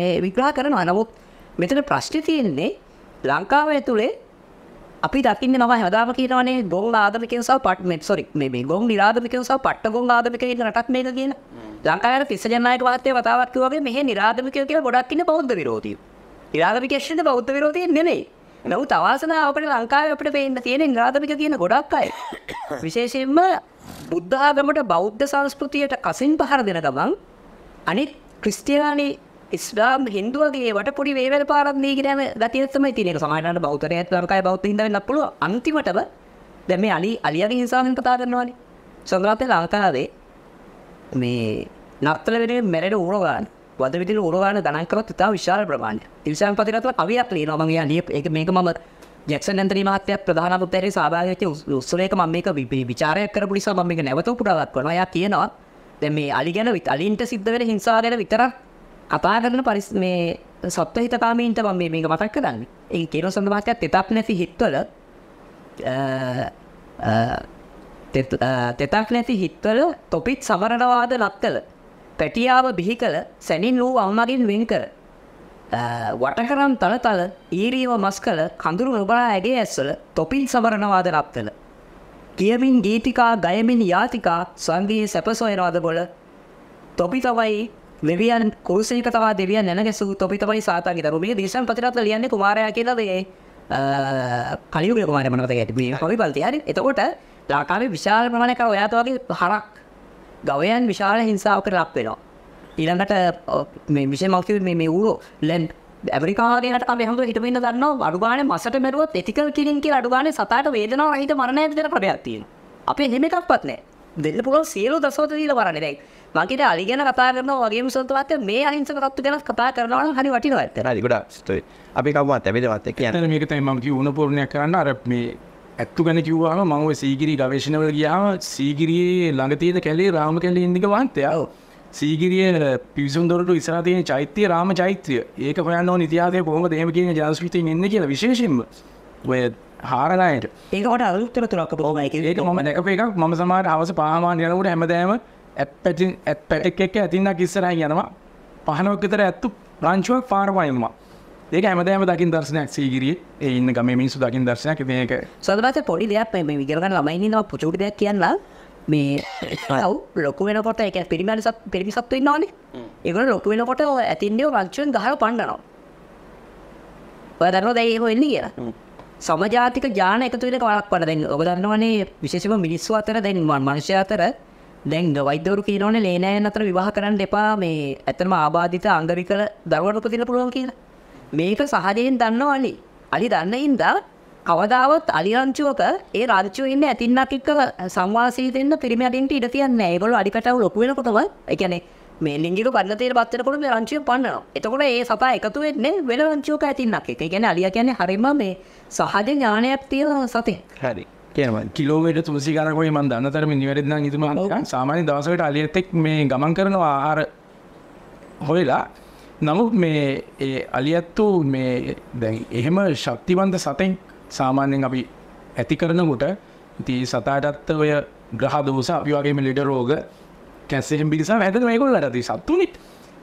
මේ විග්‍රහ කරනවා. නමුත් මෙතන ප්‍රශ්නේ තියෙන්නේ ලංකාව ඇතුලේ අපි දකින්නේ මම හැමදාම කියනවානේ ගොන් ආගමිකයන් සහ පාට්මෙට් සෝරි මේ ගොන් නිරාගමිකයන් සහ පට්ට ගොන් ආගමිකයන් කියන රටක් මේක කියන ලංකාවේ ක්‍රිස්තියානියක වාදයේ වතාවක් කිව්වාගේ මෙහි නිරාගමිකයෝ කියලා ගොඩක් ඉන්න බෞද්ධ විරෝධියෝ. නිරාගමිකයන්ද බෞද්ධ විරෝධියෝ නෙමෙයි. නමුත් අවාසනාව අපිට ලංකාවේ අපිට පේන්න තියෙන නිරාගමික කියන ගොඩක් අය. විශේෂයෙන්ම බුද්ධ ආගමට බෞද්ධ සංස්කෘතියට කසින් පහර දෙන ගමන් අනිත් ක්‍රිස්තියානි ඉස්ලාම් හින්දු වගේ වට පොඩි වේවැල් පාරක් දීගෙන යන ගතිය තමයි තියෙන එක. සමාජයන බෞද්ධයත් ලංකාවේ බෞද්ධින් ඉඳලා වෙන්නත් පුළුවන්. අන්තිමටම දැන් මේ අලියාගේ හිංසාවෙන් කතා කරනවානේ. සඳරත් ලංකාවේ මේ නත්තල වෙනුවෙන් මැරෙන උරගාන වද විදින උරගාන ගණන් කරොත් ඉතා විශාල ප්‍රමාණයක්. ඉවිසම් පතිරත්ව කවියක් ලියනවා මම එයා ලියප ඒක මේක මම ජැක්සන් ඇන්තනි මහත්තයා ප්‍රධාන අමාත්‍යරේ සහභාගී වෙච්ච උත්සවයක මම මේක විචාරයක් කරපු නිසා මම මේක නැවත උපුටා ගන්නවා. එයා කියනවා දැන් මේ අලි ගැන අලින්ට සිද්ධ වෙන හිංසාව ගැන විතරක් කතා කරන මේ සත්ත්වහිතකාමීන්ට මම මේක මතක් කරන්නේ. ඒ කියන සඳ මහත්තයාත් තෙතක් නැති හිත්වල තෙතක් නැති හිත්වල තොපිත් සමරණවාද නත්තල පැටියාව බිහි කළ සැනින් වූ අම්මගින් වෙන් කර වටකරම් තලතල ඊරීව මස් කළ කඳුරු නොබලා ඇගේ ඇස්වල තොපින් සමරණවාද නත්තල කියමින් ගීතිකා ගයමින් යාතිකා සංගීය සැපසොයනවාද බොල තොපි තමයි දෙවියන් කුරුසයක තවා දෙවියන් නැනගැසූ තොපි තමයි සාතාගේ දරුවෝ. මේ දේශම් පතිරත්ල ලියන්නේ කුමාරයා කියලා මේ කලියුගේ කුමාරයා මනකට ගැටි මේ කවි බලතේ හරි. එතකොට ලංකාවේ විශාල ප්‍රමාණයක ඔයාට වගේ හරක් ගවයන් විශාල හිංසාවකට ලක් වෙනවා. ඊළඟට මේ විශේෂ මල්කේ මේ ඌරෝ ලෙන් ඇමරිකාගේ රටකම හැමෝම හිතමින් දන්නවා අඩු ගානේ මසට මෙරුවොත් ethical killing කියලා අඩු ගානේ සතාට වේදනාව රහිත මරණය දෙන ප්‍රබයක් තියෙනවා. අපි එහෙම එකක්වත් නැහැ. දෙන්න පුළුවන් සියලු දසවත දීලා වරන්නේ. දැන් මම කියන අලි ගැන කතා කරනවා වගේම සතුටවත් මේ අහිංසක තත්ත්ව ගැන කතා කරනවා නම් හරි වටිනවා ඇත්ත. හරි ගොඩක් ස්ටෝරි. අපි කවුවත් ඇවිදවත් එක්ක යනවා. මේක තමයි මම කිව්ව උණපූර්ණයක් කරන්න අර මේ ඇත්තු ගැන කිව්වම මම ওই සීගිරි ගවේෂණවල ගියාම සීගිරියේ ළඟ තියෙන කැලේ රාම කැලේ ඉන්දික වන්තයා. සීගිරිය පිවිසුම් දොරටු ඉස්සරහ තියෙන චෛත්‍ය රාම චෛත්‍ය. ඒක හොයන්න ඕන ඉතිහාසයේ කොහොමද එහෙම කියන ජනශෘතියෙන් එන්නේ කියලා විශේෂයෙන්ම ඔය හාරණයට. ඒකට අලුත් තුනක් කොහොමයි කියන්නේ. ඒක මම දැකපු එකක්. මම සමහර හවස පාමාන යනකොට හැමදාම ඇට් පැට් එක ඇතින්නක් ඉස්සරහින් යනවා. 5ක් විතර ඇත්තු රාන්චුවක් පාරවයිනවා. ඒක හැමදාම දකින්න දර්ශනයක් සීගිරියේ. ඒ ඉන්න ගමේ මිනිස්සු දකින්න දර්ශනයක්. මේක සදබත පොඩි දෙයක් මේ විගල ගන්න ළමයි ඉන්නවා පොචුටි දෙයක් කියනවා. මේ ලොකු වෙනකොට ඒක පිරිමිසත්තු ඉන්නවනේ. ඒගොල්ල ලොකු වෙනකොට ඇතින්නේ රංචුවෙන් ගහලා පණ්ඩනවා. ඔයා දන්නවද ඒ හොයන්නේ කියලා? සමජාතික ඥාන එකතු වෙන කවරක්වත් දැන් ඔබ දන්නවනේ විශේෂයෙන්ම මිනිස්සු අතර දැන් මනුෂ්‍ය අතර දැන් වෛද්‍යවරු කියනෝනේ ලේනෑයන් අතර විවාහ කරන්න එපා මේ ඇත්තම ආබාධිත අංගවිකල දරුවන් උපදින්න පුළුවන් කියලා. මේක සහජයෙන් දන්නවනේ. අලි දන්නින්දා කවදාවත් අලිරංචුවක ඒ රංචුව ඉන්න ඇතින්නක් එක්ක සංවාසී දෙන්න පිරිමියන්ට ඉඩ තියන්නේ නැහැ. ඒගොල්ලෝ අඩිකටව ලොකු වෙනකොටම ඒ කියන්නේ මේ ලිංගිකව බඳලා තියෙන බත් වෙනකොට මේ රංචුව පන්නනවා. එතකොට ඒ සතා එකතු වෙන්නේ වෙන රංචුවක ඇතින්නක් එක්ක. ඒ කියන්නේ අලියා කියන්නේ හරියම මේ සහජ ඥානයක් තියෙන සතෙක්. හරි. කියනවා කිලෝමීටර් 300 ගණනක් වගේ මම දන්න තරමින් නිවැරදි නම් හිතුවා සාමාන්‍ය දවසකට අලියත් එක්ක මේ ගමන් කරනවා ආහාර හොයලා. නමුත් මේ ඒ අලියත් මේ දැන් එහෙම ශක්තිවන්ත සතෙක් සාමාන්‍යයෙන් අපි ඇති කරනකොට ඉතින් සතාටත් ඔය ග්‍රහ දෝෂ අපි වගේම ලෙඩ රෝග කැන්සර් බිලිසා හැදෙන මේගොල්ලන්ට ඉතින් සතුනිට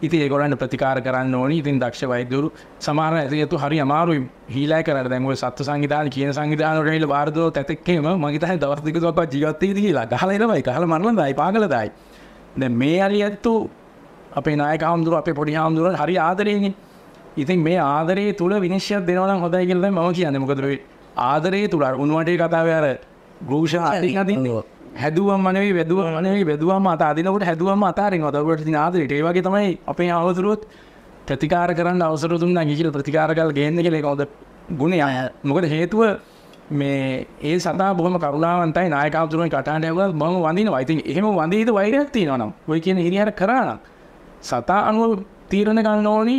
ඉතින් ඒගොල්ලන් ප්‍රතිකාර කරන්න ඕනි. ඉතින් දක්ෂ වෛද්‍යවරු සමහර ඇතිතු හරි අමාරුයි හීලා කරන්න. දැන් ඔය සත්ත්ව සංවිධාන කියන සංවිධාන වලට ගිහලා වාර දෝ තැතෙක් එහෙම මම හිතන්නේ දවස් දෙක තුනක් ජීවත් වෙයිද කියලා. ගහලා එනවයි ගහලා මරලා දායි පාගලා දායි. දැන් මේ හරියතු අපේ නායක හාමුදුරුවෝ අපේ පොඩි හාමුදුරුවෝ හරි ආදරෙන්නේ. ඉතින් මේ ආදරේ තුල විනිශ්චයක් දෙනවා නම් හොඳයි කියලා මම කියන්නේ. මොකද ඔය ආදරේ තුල උන්වටේ කතාවේ අර ගෘෂා අරිනවා හැදුවම මනෙවි වැදුවම අත අදිනකොට හැදුවම අත අරිනවා. දවල්ට තියෙන ආදරේට ඒ වගේ තමයි අපේ ආවතුරුත් ප්‍රතිකාර කරන්න අවසර දුන්නා කියලා ප්‍රතිකාර කරලා ගේන්න කියලා ඒක හොඳ ගුණය. මොකද හේතුව මේ ඒ සතා බොහොම කරුණාවන්තයි. නායකතුමනි කටහඬ ඇහුවා මම වඳිනවා. ඉතින් එහෙම වඳීද වෛරයක් තියෙනවා නම් ඔය කියන හිරිහර කරා නම් සතා අනුව තීරණ ගන්න ඕනි.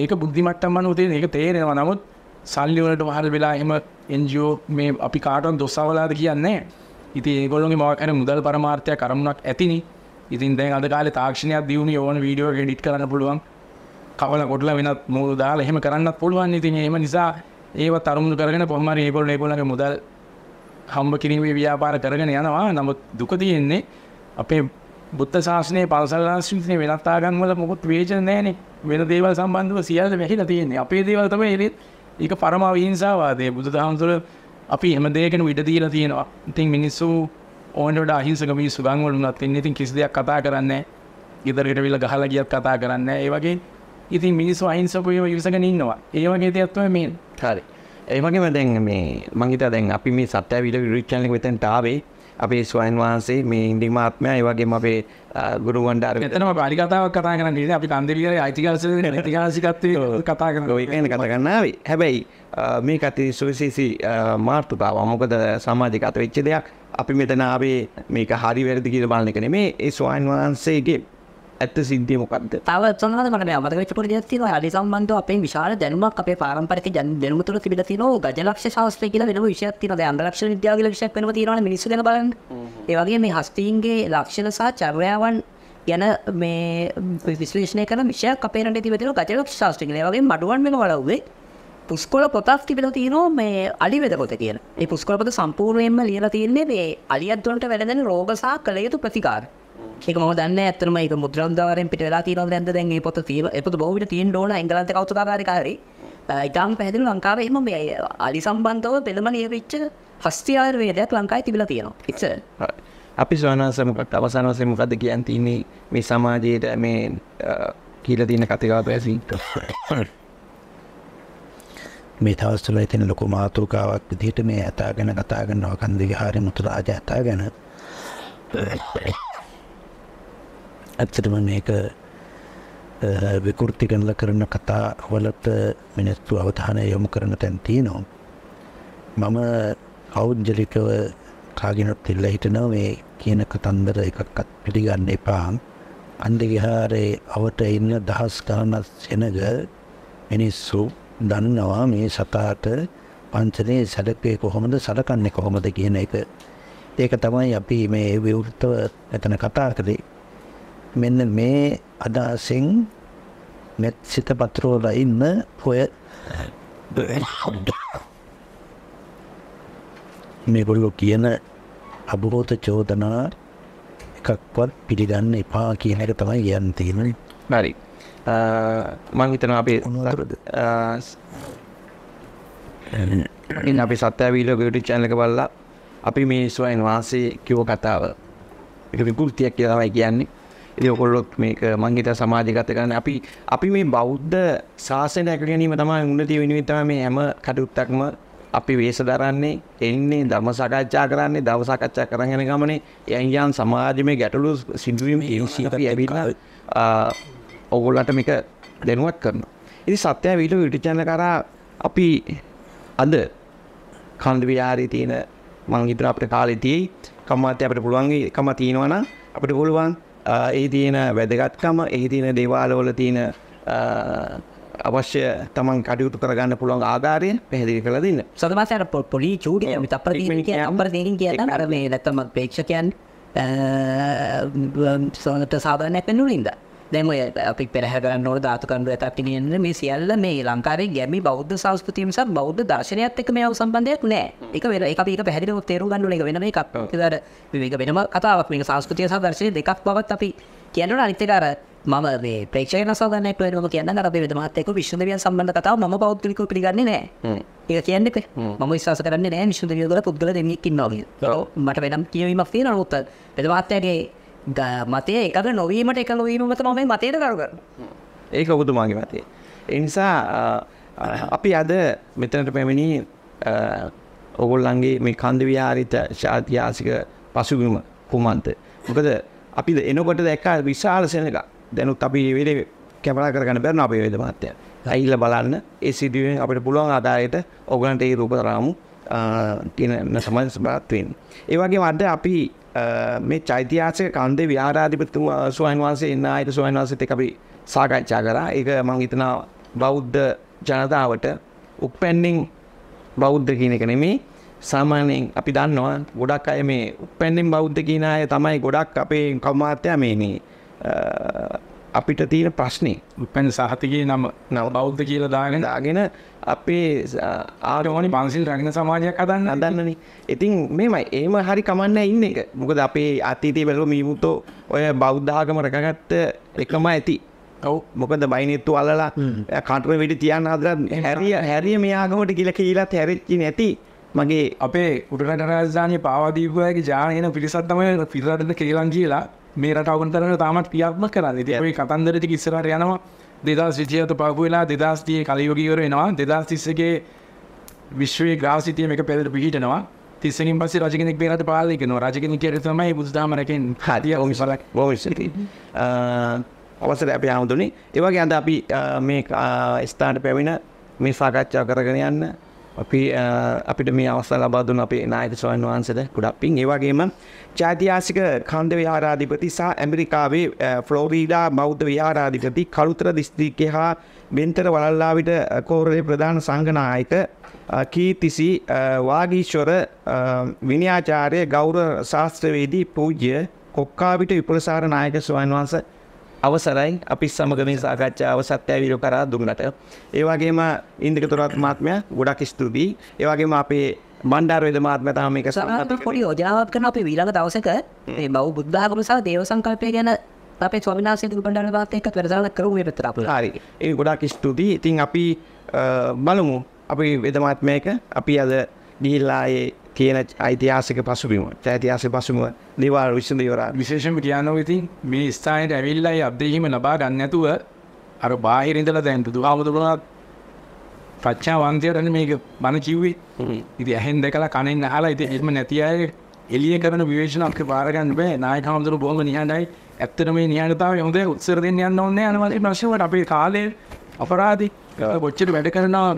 ඒක බුද්ධිමට්ටම් අනුව තියෙන ඒක තේරෙනවා. නමුත් සල්ලි වලට වහල් වෙලා එහෙම NGO මේ අපි කාටවත් දොස්සවලාද කියන්නේ. ඉතින් ඒගොල්ලෝගේ මොකක් හරි මුදල් පරමාර්ථයක් අරමුණක් ඇතිනි. ඉතින් දැන් අද කාලේ තාක්ෂණයක් දියුණු යෝන වීඩියෝ එක එඩිට් කරන්න පුළුවන්. කවල කොටලා වෙනත් මූල දාලා එහෙම කරන්නත් පුළුවන්. ඉතින් එහෙම නිසා ඒව තරමුණු කරගෙන කොහොම හරි ඒගොල්ලෝගේ මුදල් හම්බ කිරීමේ ව්‍යාපාර කරගෙන යනවා. නමුත් දුක තියෙන්නේ අපේ බුද්ධ ශාසනයේ පාසල් ආශ්‍රිතනේ වෙනත් ආගම් වල මොකොත් වේචන නැහැනේ. වෙන දේවල් සම්බන්ධව සියල්ල වැහිලා තියෙන්නේ. අපේ දේවල් තමයි එළියට. ඒක පරම අවිහිංසාවාදය. බුදුදහම තුළ අපි හැම දෙයකටම ඉඩ දීලා තියෙනවා. ඉතින් මිනිස්සු ඕනට වඩා අහිංසක මිනිස්සු ගන් වල උනත් ඉන්නේ. ඉතින් කිසි දෙයක් කතා කරන්නේ නැහැ. ගෙදරකට විල ගහලා ගියත් කතා කරන්නේ නැහැ. ඒ වගේ ඉතින් මිනිස්සු අහිංසකව ඉවසගෙන ඉන්නවා. ඒ වගේ දෙයක් තමයි මේ. හරි. ඒ වගේම දැන් මේ මම හිතා දැන් අපි මේ සත්‍ය වීඩියෝ YouTube channel එක වෙතෙන්ට ආවේ අපේ ස්වයන් වහන්සේ මේ ඉන්දිම ආත්මය ඒ වගේම අපේ ගුරුවන්ට අර මෙතනම පාලි කතාවක් කතා කරන්න ඉන්නේ. අපි කන්දවිලේ ඓතිහාසිකත්වයේ කතා කරනවා. ඒක ගැන කතා කරන්න ආවේ. හැබැයි මේක අති සුවිශේෂී මාතෘකාවක්. මොකද සමාජික අත වෙච්ච දෙයක්. අපි මෙතන ආවේ මේක හරි වැරදි කියලා බලන එක නෙමෙයි. ඒ ස්වයන් වහන්සේගේ ඇත්ත සිද්ධිය මොකද්ද? තව තනවාද මට මේ අවබෝධ වෙච්ච පොඩි දෙයක් තියෙනවා. ආදී සම්බන්ධව අපේ විශාල දැනුමක් අපේ පාරම්පරික දැනුම තුළ තිබිලා තියෙනවා. ගජලක්ෂ ශාස්ත්‍රය කියලා වෙනම විෂයක් තියෙනවා. දැන් අංගලක්ෂණ විද්‍යාව කියලා විෂයක් වෙනම තියෙනවානේ මිනිස්සු ගැන බලන්න. ඒ වගේ මේ හස්තීන්ගේ ලක්ෂණ සහ චර්යාවන් ගැන මේ විශ්ලේෂණය කරන විෂයක් අපේ රටේ තිබිලා තියෙනවා ගජලක්ෂ ශාස්ත්‍රය කියලා. ඒ වගේම මඩුවන් වෙන වලව්වේ පුස්කොළ පොතක් තිබිලා තියෙනවා මේ අලිවැද පොත කියන. මේ පුස්කොළ පොත සම්පූර්ණයෙන්ම ලියලා තියෙන්නේ මේ අලියත් වලට වැළඳෙන රෝග සහ කළ යුතු ප්‍රතිකාර. ඒක මම දන්නේ ඇත්තටම ඒක මුද්‍රණාධාරයෙන් පිට වෙලා තියෙනවද නැද්ද? දැන් මේ පොත තියෙන ඒ පොත බොහෝ විට තියෙන්න ඕන එංගලන්තේ කෞතුකාගාරිකාරී. ඊටාම් පැහැදිලි ලංකාවේ එහෙම මේ අලි සම්බන්ධව පෙළම ලියවිච්ච හස්ති ආයුර්වේදයක් ලංකාවේ තිබිලා තියෙනවා. ඉතින් අපි සවනසම මොකක්ද අවසාන වශයෙන් මොකද්ද කියන්න තියෙන්නේ මේ සමාජයේට මේ කියලා තියෙන කතිකාව පැසි. මේ තවස්තුලයි තියෙන ලොකු මාතෘකාවක් විදිහට මේ ඇතාගෙන කතා කරනවා කන්දවිහාරේ මුතුරාජ ඇතාගෙන. ඇත්තටම මේක بكرتي كان لكرنا قطع ولت من التوع وتحنا يوم كرنا تنتينهم ماما عود جليك خاجينا تلا هيتنا وين كينا كتندر إيكا كتبيدي عن نيبان عندي هاره أوت إينا دهاس كرنا سينجر إني سو دان نوام إيه سطات පන්සලේ සැලකුවේ කොහොමද සැලකන්නේ කොහොමද කියන එක ඒක තමයි අපි මේ විවෘතව එතන කතා කරේ. මෙන්න මේ අදහසෙන් මෙත් සිත පතරෝල ඉන්න පොය මේගොල්ලෝ කියන අභූත චෝදනා එකක්වත් පිළිගන්න එපා කියන එක තමයි කියන්න තියෙන්නේ. හරි. මම හිතනවා අපි අපි සත්‍ය වීඩියෝ YouTube channel එක බලලා අපි මේ ස්වයන් වාසේ කියව කතාව ඒක විකෘතියක් කියලා තමයි කියන්නේ. ඉතින් ඔයගොල්ලෝ මේක මං හිතා සමාජගත කරන්න අපි මේ බෞද්ධ ශාසනය ගැනීම තමයි උන්නතිය වෙනුවෙන් තමයි මේ හැම කටයුත්තක්ම අපි වෙස් දරන්නේ, එන්නේ ධර්ම සාකච්ඡා කරන්නේ, ධර්ම සාකච්ඡා කරගෙන ගමනේ යන් සමාජයේ ගැටලු සිදුවීම අපි ඇවිල්ලා ඔයගොල්ලන්ට මේක දැනුවත් කරනවා. ඉතින් සත්‍ය වීඩියෝ YouTube channel කරා අපි අද කන්ද විහාරයේ තියෙන මම හිතන අපේ කාලෙදී කම්මාත් අපිට පුළුවන් ඒකම තියෙනවා නම් අපිට පුළුවන් ඒ තියෙන වැදගත්කම ඒ තියෙන දේවාලවල තියෙන අවශ්‍ය තමන් කඩියුතු කරගන්න පුළුවන් ආධාරය පැහැදිලි කරලා දෙන්න. සදමාසයට පොඩි චූඩියක් මිත අපරදීන් කියන අර මේ නැත්තම් ප්‍රේක්ෂකයන් සොනට සාධාරණ වෙනුනින්ද දැන් ඔය අපි පෙරහ ගන්න ඕන ධාතු කණ්ඩය අපි කියන්නේ මේ සියල්ල මේ ලංකාවේ ගැමි බෞද්ධ සංස්කෘතිය නිසා බෞද්ධ දර්ශනයත් එක්ක මේව සම්බන්ධයක් නැහැ. ඒක වෙන ඒක අපි ඒක පැහැදිලිව තේරුම් ගන්න ඕන. ඒක වෙනම එකක්. ඒතර මේක වෙනම කතාවක්. මේක සංස්කෘතිය සහ දර්ශනය දෙකක් බවත් අපි කියනවා. අනිත් එක අර මම මේ ප්‍රේක්ෂකයන් සහ ගන්න එක්ක වෙනම කියනවා. අර අපි මහත් එක්ක විශ්වවිද්‍යාල සම්බන්ධ කතාව මම බෞද්ධිකව පිළිගන්නේ නැහැ. ඒක කියන්නේ ඒක. මම විශ්වාස කරන්නේ නැහැ විශ්වවිද්‍යාල වල පුද්ගල දෙන්නෙක් ඉන්නවා කියලා. මට වෙනම් කියවීමක් තියෙනවා. නමුත් මහත්යාගේ මතය එකද නොවීමට එක නොවීමම තමයි මතයට කරු කරන්නේ. ඒක ඔබතුමාගේ මතය. ඒ නිසා අපි අද මෙතනට පැමිණි ඕගොල්ලන්ගේ මේ කන්ද විහාරිත ශාතිහාසික පසුබිම කුමන්ත. මොකද අපි එනකොට දැක්කා විශාල සෙනඟක්. දැනුත් අපි වෙලේ කැමරා කරගන්න බැරි නෝ අපේ වේද මහත්තය. ඇවිල්ලා බලන්න ඒ සිදුවීම අපිට පුළුවන් ආදායයට ඕගොල්ලන්ට ඒ රූප රාමු තියෙන සමාජ සභාවත් වෙන්නේ. ඒ වගේම අද අපි මේ චෛත්‍යයාසක කන්දේ විහාරාධිපතිතුමා ස්වයන් වහන්සේ ඉන්න ආයත ස්වයන් වහන්සේත් එක්ක අපි සාකච්ඡා කරා. ඒක මම හිතනවා බෞද්ධ ජනතාවට උප්පැන්නින් බෞද්ධ කියන එක නෙමෙයි. සාමාන්‍යයෙන් අපි දන්නවා ගොඩක් අය මේ උප්පැන්නින් බෞද්ධ කියන අය තමයි ගොඩක් අපේ කමාත්‍යා මේ අපිට තියෙන ප්‍රශ්නේ. උප්පැන්න සහතිකයේ නම බෞද්ධ කියලා දාගෙන අපේ ආරෝණි පංසිල් රැගෙන සමාජයක් හදන්නනේ. ඉතින් මේමයි එහෙම හරි කමන්නේ ඉන්න එක. මොකද අපේ අතීතයේ බැලුව මීමුතෝ ඔය බෞද්ධ ආගම රැකගත්ත එකම ඇති. ඔව් මොකද බයිනෙත්තු අල්ලලා කටුවේ වෙඩි තියන්න හදලා හැරිය මේ ආගමට කියලා කියලාත් හැරෙච්චි නැති. මගේ අපේ උඩරට රාජධානිය පාවා දීපු අයගේ ජාන එන පිළිසත් තමයි පිටරටද කේලම් කියලා මේ රටවගන තරට තාමත් ක්‍රියාත්මක කරන්නේ. ඉතින් ඒ කතන්දරෙදි ඉස්සරහට යනවා 2020ට පාපු වෙලා 2030 කලියෝගීවර වෙනවා 2031 විශ්වයේ ග්‍රාහසිතිය මේක පෙරට පිහිටනවා. 30 කින් පස්සේ රජ කෙනෙක් බේරට පාලනය කරනවා. රජ කෙනෙක් කියන තමයි බුදුදහම රැකෙන්නේ. හරිය ඔමිසලක් බොවිසටි. අවසරය අපි ආමුදුනේ. ඒ වගේ අද අපි මේ ස්ථානට පැමිණ මේ සාකච්ඡා කරගෙන යන්න අපිට මේ අවස්ථාව ලබා දුන්න අපේ නායක ස්වාමීන් වහන්සේට ගොඩක් පිං. ඒ වගේම චෛත්‍යයාසික කන්ද විහාරාධිපති සහ ඇමරිකාවේ ෆ්ලෝරිඩා බෞද්ධ විහාරාධිපති කළුතර දිස්ත්‍රික්කයේ හා බෙන්තර වලල්ලාවිට කෝරළේ ප්‍රධාන සංඝනායක කීර්තිසි වාගීශවර විනයාචාර්ය ගෞරව ශාස්ත්‍රවේදී පූජ්‍ය කොක්කාවිට විපුලසාර නායක ස්වාමීන් වහන්සේ අවසරයි අපි සමග මේ සාකච්ඡාව සත්‍ය වීඩියෝ කරා දුන්නට. ඒ වගේම ඉන්දික තොරත් මහත්මයා ගොඩක් ස්තුතියි. ඒ වගේම අපේ බණ්ඩාර වේද මහත්මයා තමයි මේක සම්බන්ධ පොඩි යෝජනාවක් කරන අපේ ඊළඟ දවසක මේ බෞද්ධ බුද්ධ ආගම සහ දේව සංකල්පය ගැන අපේ ස්වාමිනාසිය දුබණ්ඩාර මහත්මයාත් එක්ක වැඩසටහනක් කරුවා මේ පැත්තට අපල. හරි. ඒක ගොඩක් ස්තුතියි. ඉතින් අපි බලමු අපේ වේද මහත්මයාක අපි අද ගිහිල්ලා ඒ කියන ඓතිහාසික පසුබිම ඓතිහාසික පසුබිම දේවාල විශ්වවිද්‍යාල විශේෂම කියනවා. ඉතින් මේ ස්ථානයේ ඇවිල්ලා ඒ අධ්‍යයීම ලබා ගන්න නැතුව අර බාහිර ඉඳලා දැන් බුදුහාමුදුරුවෝත් ප්‍රඥාවන්තයෝනේ මේක මම කිව්වේ. ඉතින් ඇහෙන් දැකලා කනෙන් අහලා ඉතින් එහෙම නැති අය එළිය කරන විවේචනක් බාර ගන්න බෑ. නායක හමුදුරු බොහොම නිහඬයි. ඇත්තටම මේ නිහඬතාවය හොඳයි. උත්සර දෙන්න යන්න ඕනේ නැහැ. අනේ ප්‍රශ්න වල අපේ කාලේ අපරාධි බොච්චර වැඩ කරනවා.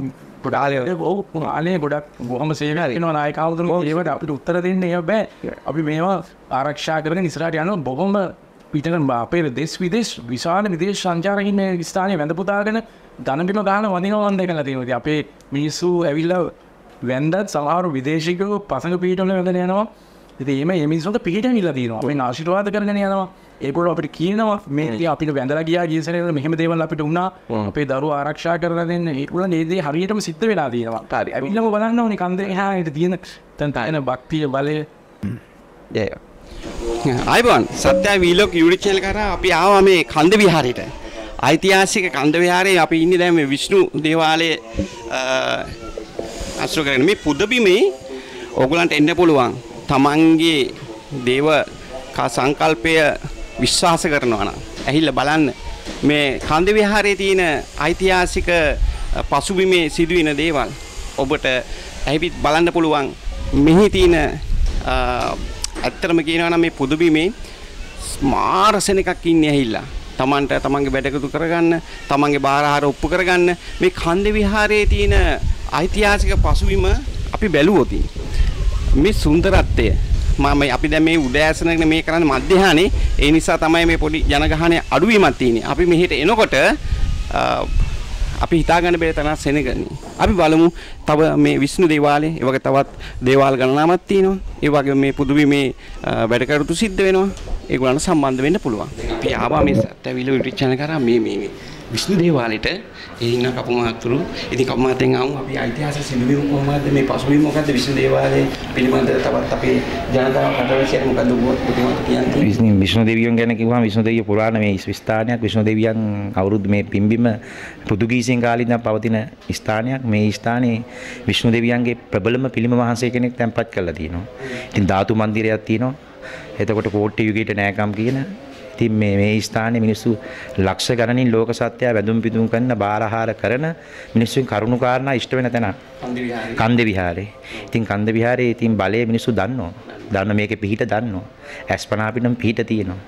ගොඩාලේ ඕනේ ගොඩක් බොහොම සේවය කරනවා නායක හමුදුරු. ඒවට අපිට උත්තර දෙන්න එහෙම බෑ. අපි මේවා ආරක්ෂා කරගෙන ඉස්සරහට යනවා. බොහොම පිටරන් අපේ දෙස් විදේශ විශාල විදේශ සංචාරකින් මේ ස්ථානයේ වැඳ පුතාගෙන ධනබිම ගන්න වඳිනවන් දැකලා තියෙනවා. ඉතින් අපේ මිනිස්සු ඇවිල්ලා වැඳත් සමහර විදේශිකයෝ පසඟ පීඨවල වැඳගෙන යනවා. ඉතින් එහෙම මේ මිනිස්සුන්ට පිටින්illa තියෙනවා. අපි ආශිර්වාද කරගෙන යනවා. ඒගොල්ලෝ අපිට කියනවා මේ ඉතින් අපිට වැඳලා ගියා ජීසරේ මෙහෙම දේවල් අපිට වුණා. අපේ දරුවා ආරක්ෂා කරලා දෙන්න. ඒගොල්ලෝ මේ දේ හරියටම සිද්ධ වෙලා තියෙනවා. හරි. ඇවිල්ලාම බලන්න ඕනේ කන්දේ එහාට තියෙන තන භක්තිය බලය. ඒ අයිබෝන් සත්‍යයි වීලොග් YouTube channel කරා අපි ආවා මේ කන්ද විහාරයට. ඓතිහාසික කන්ද විහාරයේ අපි ඉන්නේ දැන් මේ විෂ්ණු දේවාලයේ අසුර කරගෙන මේ පුදබිමේ ඕගලන්ට එන්න පුළුවන්. තමන්ගේ දේව සංකල්පය විශ්වාස කරනවා නම් ඇහිලා බලන්න මේ කන්ද විහාරයේ තියෙන ඓතිහාසික පසුබිමේ සිදුවෙන දේවල් ඔබට ඇහිපිට බලන්න පුළුවන්. මෙහි තියෙන ඇත්තටම කියනවා නම් මේ පුදුබිමේ ස්මාර සෙනඟක් ඉන්නේ ඇහිලා. තමන්ට තමන්ගේ වැඩකතු කරගන්න, තමන්ගේ බාරහාර ඔප්පු කරගන්න මේ කන්ද විහාරයේ තියෙන ඓතිහාසික පසුබිම අපි බැලුවොත් මේ සුන්දරත්වය අපි දැන් මේ උදෑසනගෙන මේ කරන්නේ මධ්‍යහනේ. ඒ නිසා තමයි මේ පොඩි ජනගහනය අඩු වීමක් තියෙන්නේ. අපි මෙහෙට එනකොට අපි හිතාගන්න බැරි තරම් සෙනඟනේ. අපි බලමු තව මේ විෂ්ණු දේවාලය, ඒ වගේ තවත් දේවාල ගණනාවක් තියෙනවා. ඒ වගේ මේ පුදුබිමේ වැඩකටයුතු සිද්ධ වෙනවා. ඒගොල්ලන්ට සම්බන්ධ වෙන්න පුළුවන්. අපි ආවා මේ සත්‍යවිල YouTube channel කරා මේ විෂ්ණු දේවාලෙට. ඒ ඉන්න කපු මහතුරු. ඉතින් කපු මහතෙන් ආවම අපි ඓතිහාසික සිදුවීම් කොහොමද මේ පසුබිම මොකද්ද විෂ්ණු දේවාලයේ පිළිබඳව තවත් අපේ ජනතාව කටවැසියට මොකද උගුවත් කියන්නේ. විෂ්ණු දේවියන් ගැන කිව්වම විෂ්ණු දේවිය පුරාණ මේ ස්ථානයක්. විෂ්ණු දේවියන් අවුරුදු මේ පිම්බිම පෘතුගීසීන් කාලේ ඉඳන් පවතින ස්ථානයක්. මේ ස්ථානයේ විෂ්ණු දේවියන්ගේ ප්‍රබලම පිළිම මහන්සිය කෙනෙක් තැන්පත් කරලා තියෙනවා. ඉතින් ධාතු මන්දිරයක් තියෙනවා. එතකොට කෝට්ටේ යුගයට නෑකම් කියන ඉතින් මේ ස්ථානයේ මිනිස්සු ලක්ෂ ගණනින් ලෝක සත්‍යය වැඳුම් පිදුම් කරන බාරහාර කරන මිනිස්සුන් කරුණාකාරණා ඉෂ්ට වෙන තැන කන්ද විහාරේ. ඉතින් කන්ද විහාරේ ඉතින් බලයේ මිනිස්සු දන්නවා. දන්න මේකේ පිහිට දන්නවා. ඇස්පනා පිටම පිහිට තියෙනවා.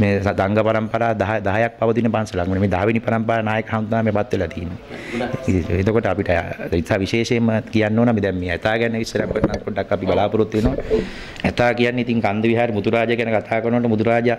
මේ දංග පරම්පරා 10ක් පවතින පන්සලක්. මේ 10 වෙනි පරම්පරා නායක හඳුනා මේපත් වෙලා තියෙනවා. එතකොට අපිට ඉතින් විශේෂයෙන්ම කියන්න ඕන මේ දැන් මේ ඇතා ගැන ඉස්සරහ පොඩ්ඩක් අපි බලාපොරොත්තු වෙනවා. ඇතා කියන්නේ ඉතින් කන්ද විහාරේ මුතුරාජා ගැන කතා කරනකොට මුතුරාජා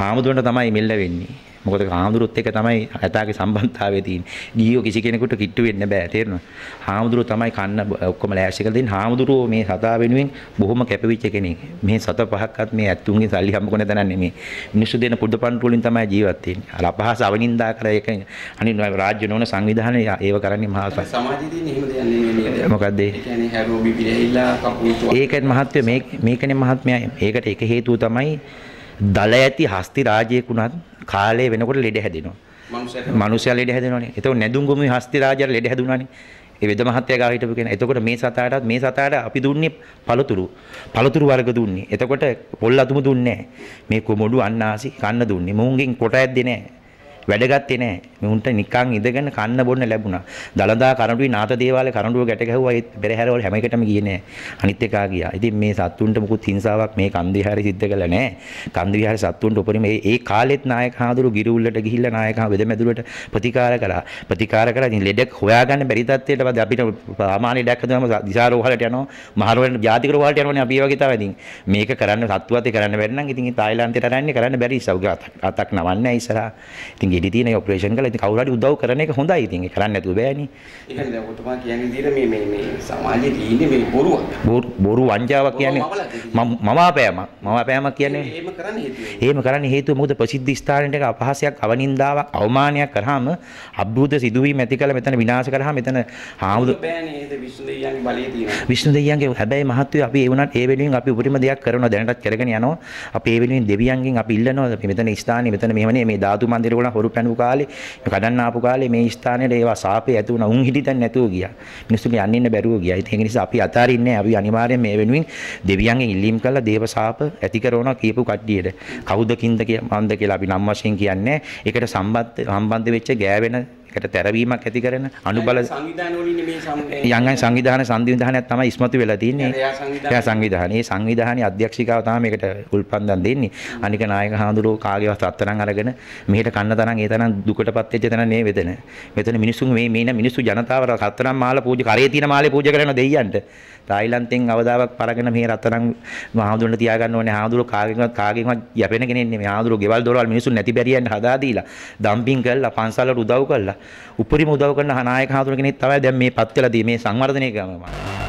හාමුදුරන්ට තමයි මෙල්ල වෙන්නේ. මොකද හාමුදුරුත් එක තමයි ඇතාගේ සම්බන්ධතාවය තියෙන්නේ. ගියෝ කිසි කෙනෙකුට කිට්ටු වෙන්න බෑ. තේරෙනවද? හාමුදුරුව තමයි කන්න ඔක්කොම ලෑස්ති කරලා දෙන්නේ. හාමුදුරුව මේ සතා වෙනුවෙන් බොහොම කැපවිච්ච කෙනෙක්. මේ සත පහක්වත් මේ ඇතුන්ගේ සල්ලි හම්බ කරන තැන නෙමෙයි. මිනිස්සු දෙන පුඩපන්ටු වලින් තමයි ජීවත් වෙන්නේ. අර අපහාස අවනින්දා කරලා ඒක අනිත් රාජ්‍ය නොවන සංවිධානය ඒව කරන්නේ මහා සමාජයේ තියෙන එහෙම දෙයක් නෙමෙයි. මොකද්ද ඒ? ඒ කියන්නේ හැරෝ බිබිලෙහිලා කපුතු. ඒකත් මහත්ය මේකනේ මහත්මයා. ඒකට එක හේතුව තමයි දල ඇති හස්ති රාජයෙක් උනත් කාලේ වෙනකොට ලෙඩ හැදෙනවා. මනුස්සයා ලෙඩ හැදෙනවනේ. එතකොට නැදුම්ගොමි හස්ති රාජයා ලෙඩ හැදුණානේ. ඒ වෙද මහත්තයා ගාව හිටපු කෙනා. එතකොට මේ සතාට අපි දුන්නේ පළතුරු. පළතුරු වර්ග දුන්නේ. එතකොට පොල් අතුම දුන්නේ නැහැ. මේ කොමුඩු අන්නාසි කන්න දුන්නේ. මුංගෙන් කොට ඇද්දේ නැහැ. වැඩගත්තේ නැහැ. මුන්ට නිකන් ඉඳගෙන කන්න බොන්න ලැබුණා. දලදා කරඬුයි නාත දේවාලේ කරඬුව ගැට ගැහුවා. ඒ පෙරහැරවල හැම එකටම ගියේ නැහැ. අනිත් එකා ගියා. ඉතින් මේ සත්තුන්ට මොකුත් හිංසාවක් මේ කන්දිහාරේ සිද්ධ කළා නැහැ. කන්දිහාරේ සත්තුන්ට උපරිම ඒ කාලෙත් නායක හාමුදුරු ගිරවුල්ලට ගිහිල්ලා නායක වෙදමැදුරට ප්‍රතිකාර කරා. ඉතින් ලෙඩක් හොයාගන්න බැරි තත්ත්වයට පස්සේ අපිට සාමාන්‍ය ලෙඩක් හදුනම දිසාරෝහලට යනවා. මහරෝහලට ජාතික රෝහලට යනවනේ අපි ඒ වගේ තමයි. ඉතින් මේක කරන්න සත්තුවතේ කරන්න බැරි නම් ඉතින් තායිලන්තයට යන්නේ කරන්න බැරි ඉස්සක් නවන්නේ ඉස්සරහා. ඉතින් ගෙඩි තියෙන ඔපරේෂන් කරලා ඉතින් කවුරු හරි උදව් කරන එක හොඳයි. ඉතින් ඒක කරන්න නැතුව බෑනේ. ඒකනේ දැන් ඔතන කියන්නේ විදිහට මේ සමාජයේ තියෙන්නේ මේ බොරු වංචාවක් කියන්නේ මම අපෑමක් කියන්නේ එහෙම කරන්න හේතුව මොකද ප්‍රසිද්ධ ස්ථානයකට අපහාසයක් අවනින්දාවක් අවමානයක් කරාම අබ්බූත සිදුවීම් ඇති කළ මෙතන විනාශ කරාම මෙතන හාමුදුරු බෑනේ. ඒක විෂ්ණු දෙවියන්ගේ බලයේ තියෙනවා. විෂ්ණු දෙවියන්ගේ හැබැයි මහත්වයේ අපි ඒ වුණත් ඒ වෙනුවෙන් අපි උපරිම දෙයක් කරනවා. දැනටත් කරගෙන යනවා. අපි ඒ වෙනුවෙන් දෙවියන්ගෙන් අපි ඉල්ලනවා අපි මෙතන ස්ථානේ මෙතන මෙහෙමනේ මේ ධාතු මන්දිර වල හොරු පැනු කාලේ කඩන්න ආපු කාලේ මේ ස්ථානයේ ඒවා සාපේ ඇති වුණා. උන් හිටිතන් නැතුව ගියා. මිනිස්සු මේ යන්නේ බැරුව ගියා. ඉතින් ඒ නිසා අපි අතාරින්නේ නැහැ. අපි අනිවාර්යෙන් මේ වෙනුවෙන් දෙවියන්ගෙන් ඉල්ලීම් කළා දේව සාප ඇති කරනවා කියපු කට්ටියට. කවුද කින්ද මන්ද කියලා අපි නම් වශයෙන් කියන්නේ. ඒකට සම්බන්ධ වෙච්ච ගෑවෙන ඒකට තැරවීමක් ඇති කරන අනුබල සංවිධාන සංවිධානයක් තමයි ඉස්මතු වෙලා තින්නේ. එයා සංවිධානයේ සංවිධානයේ අධ්‍යක්ෂිකාව තමයි මේකට උල්පන්දම් දෙන්නේ. අනික නායක හාමුදුරුවෝ කාගේවත් අත්තරන් අරගෙන මෙහෙට කන්න තරම් ඒ තරම් දුකටපත් වෙච්ච තැන නේ වෙදෙන. මෙතන මිනිස්සු මේ මිනිස්සු ජනතාව රත්තරන් මාල පූජා කරේ තියෙන මාලේ පූජා කරන දෙයියන්ට. තායිලන්තෙන් අවදාවක් පරගෙන මේ රත්තරන් හාමුදුරුවන්ට තියා ගන්න ඕනේ. හාමුදුරුවෝ කාගෙන්වත් යැපෙන කෙනෙක් නෙමෙයි. හාමුදුරුවෝ ගෙවල් දොරවල් මිනිස්සු නැති බැරියන් හදා දීලා ඩම්පින් කරලා පන්සලට උදව් කරලා උපරිම උදව් කරන නායක හාමුදුරුවෝ කෙනෙක් තමයි දැන් මේ පත් වෙලා තියෙන්නේ මේ සංවර්ධනයේ ගමන.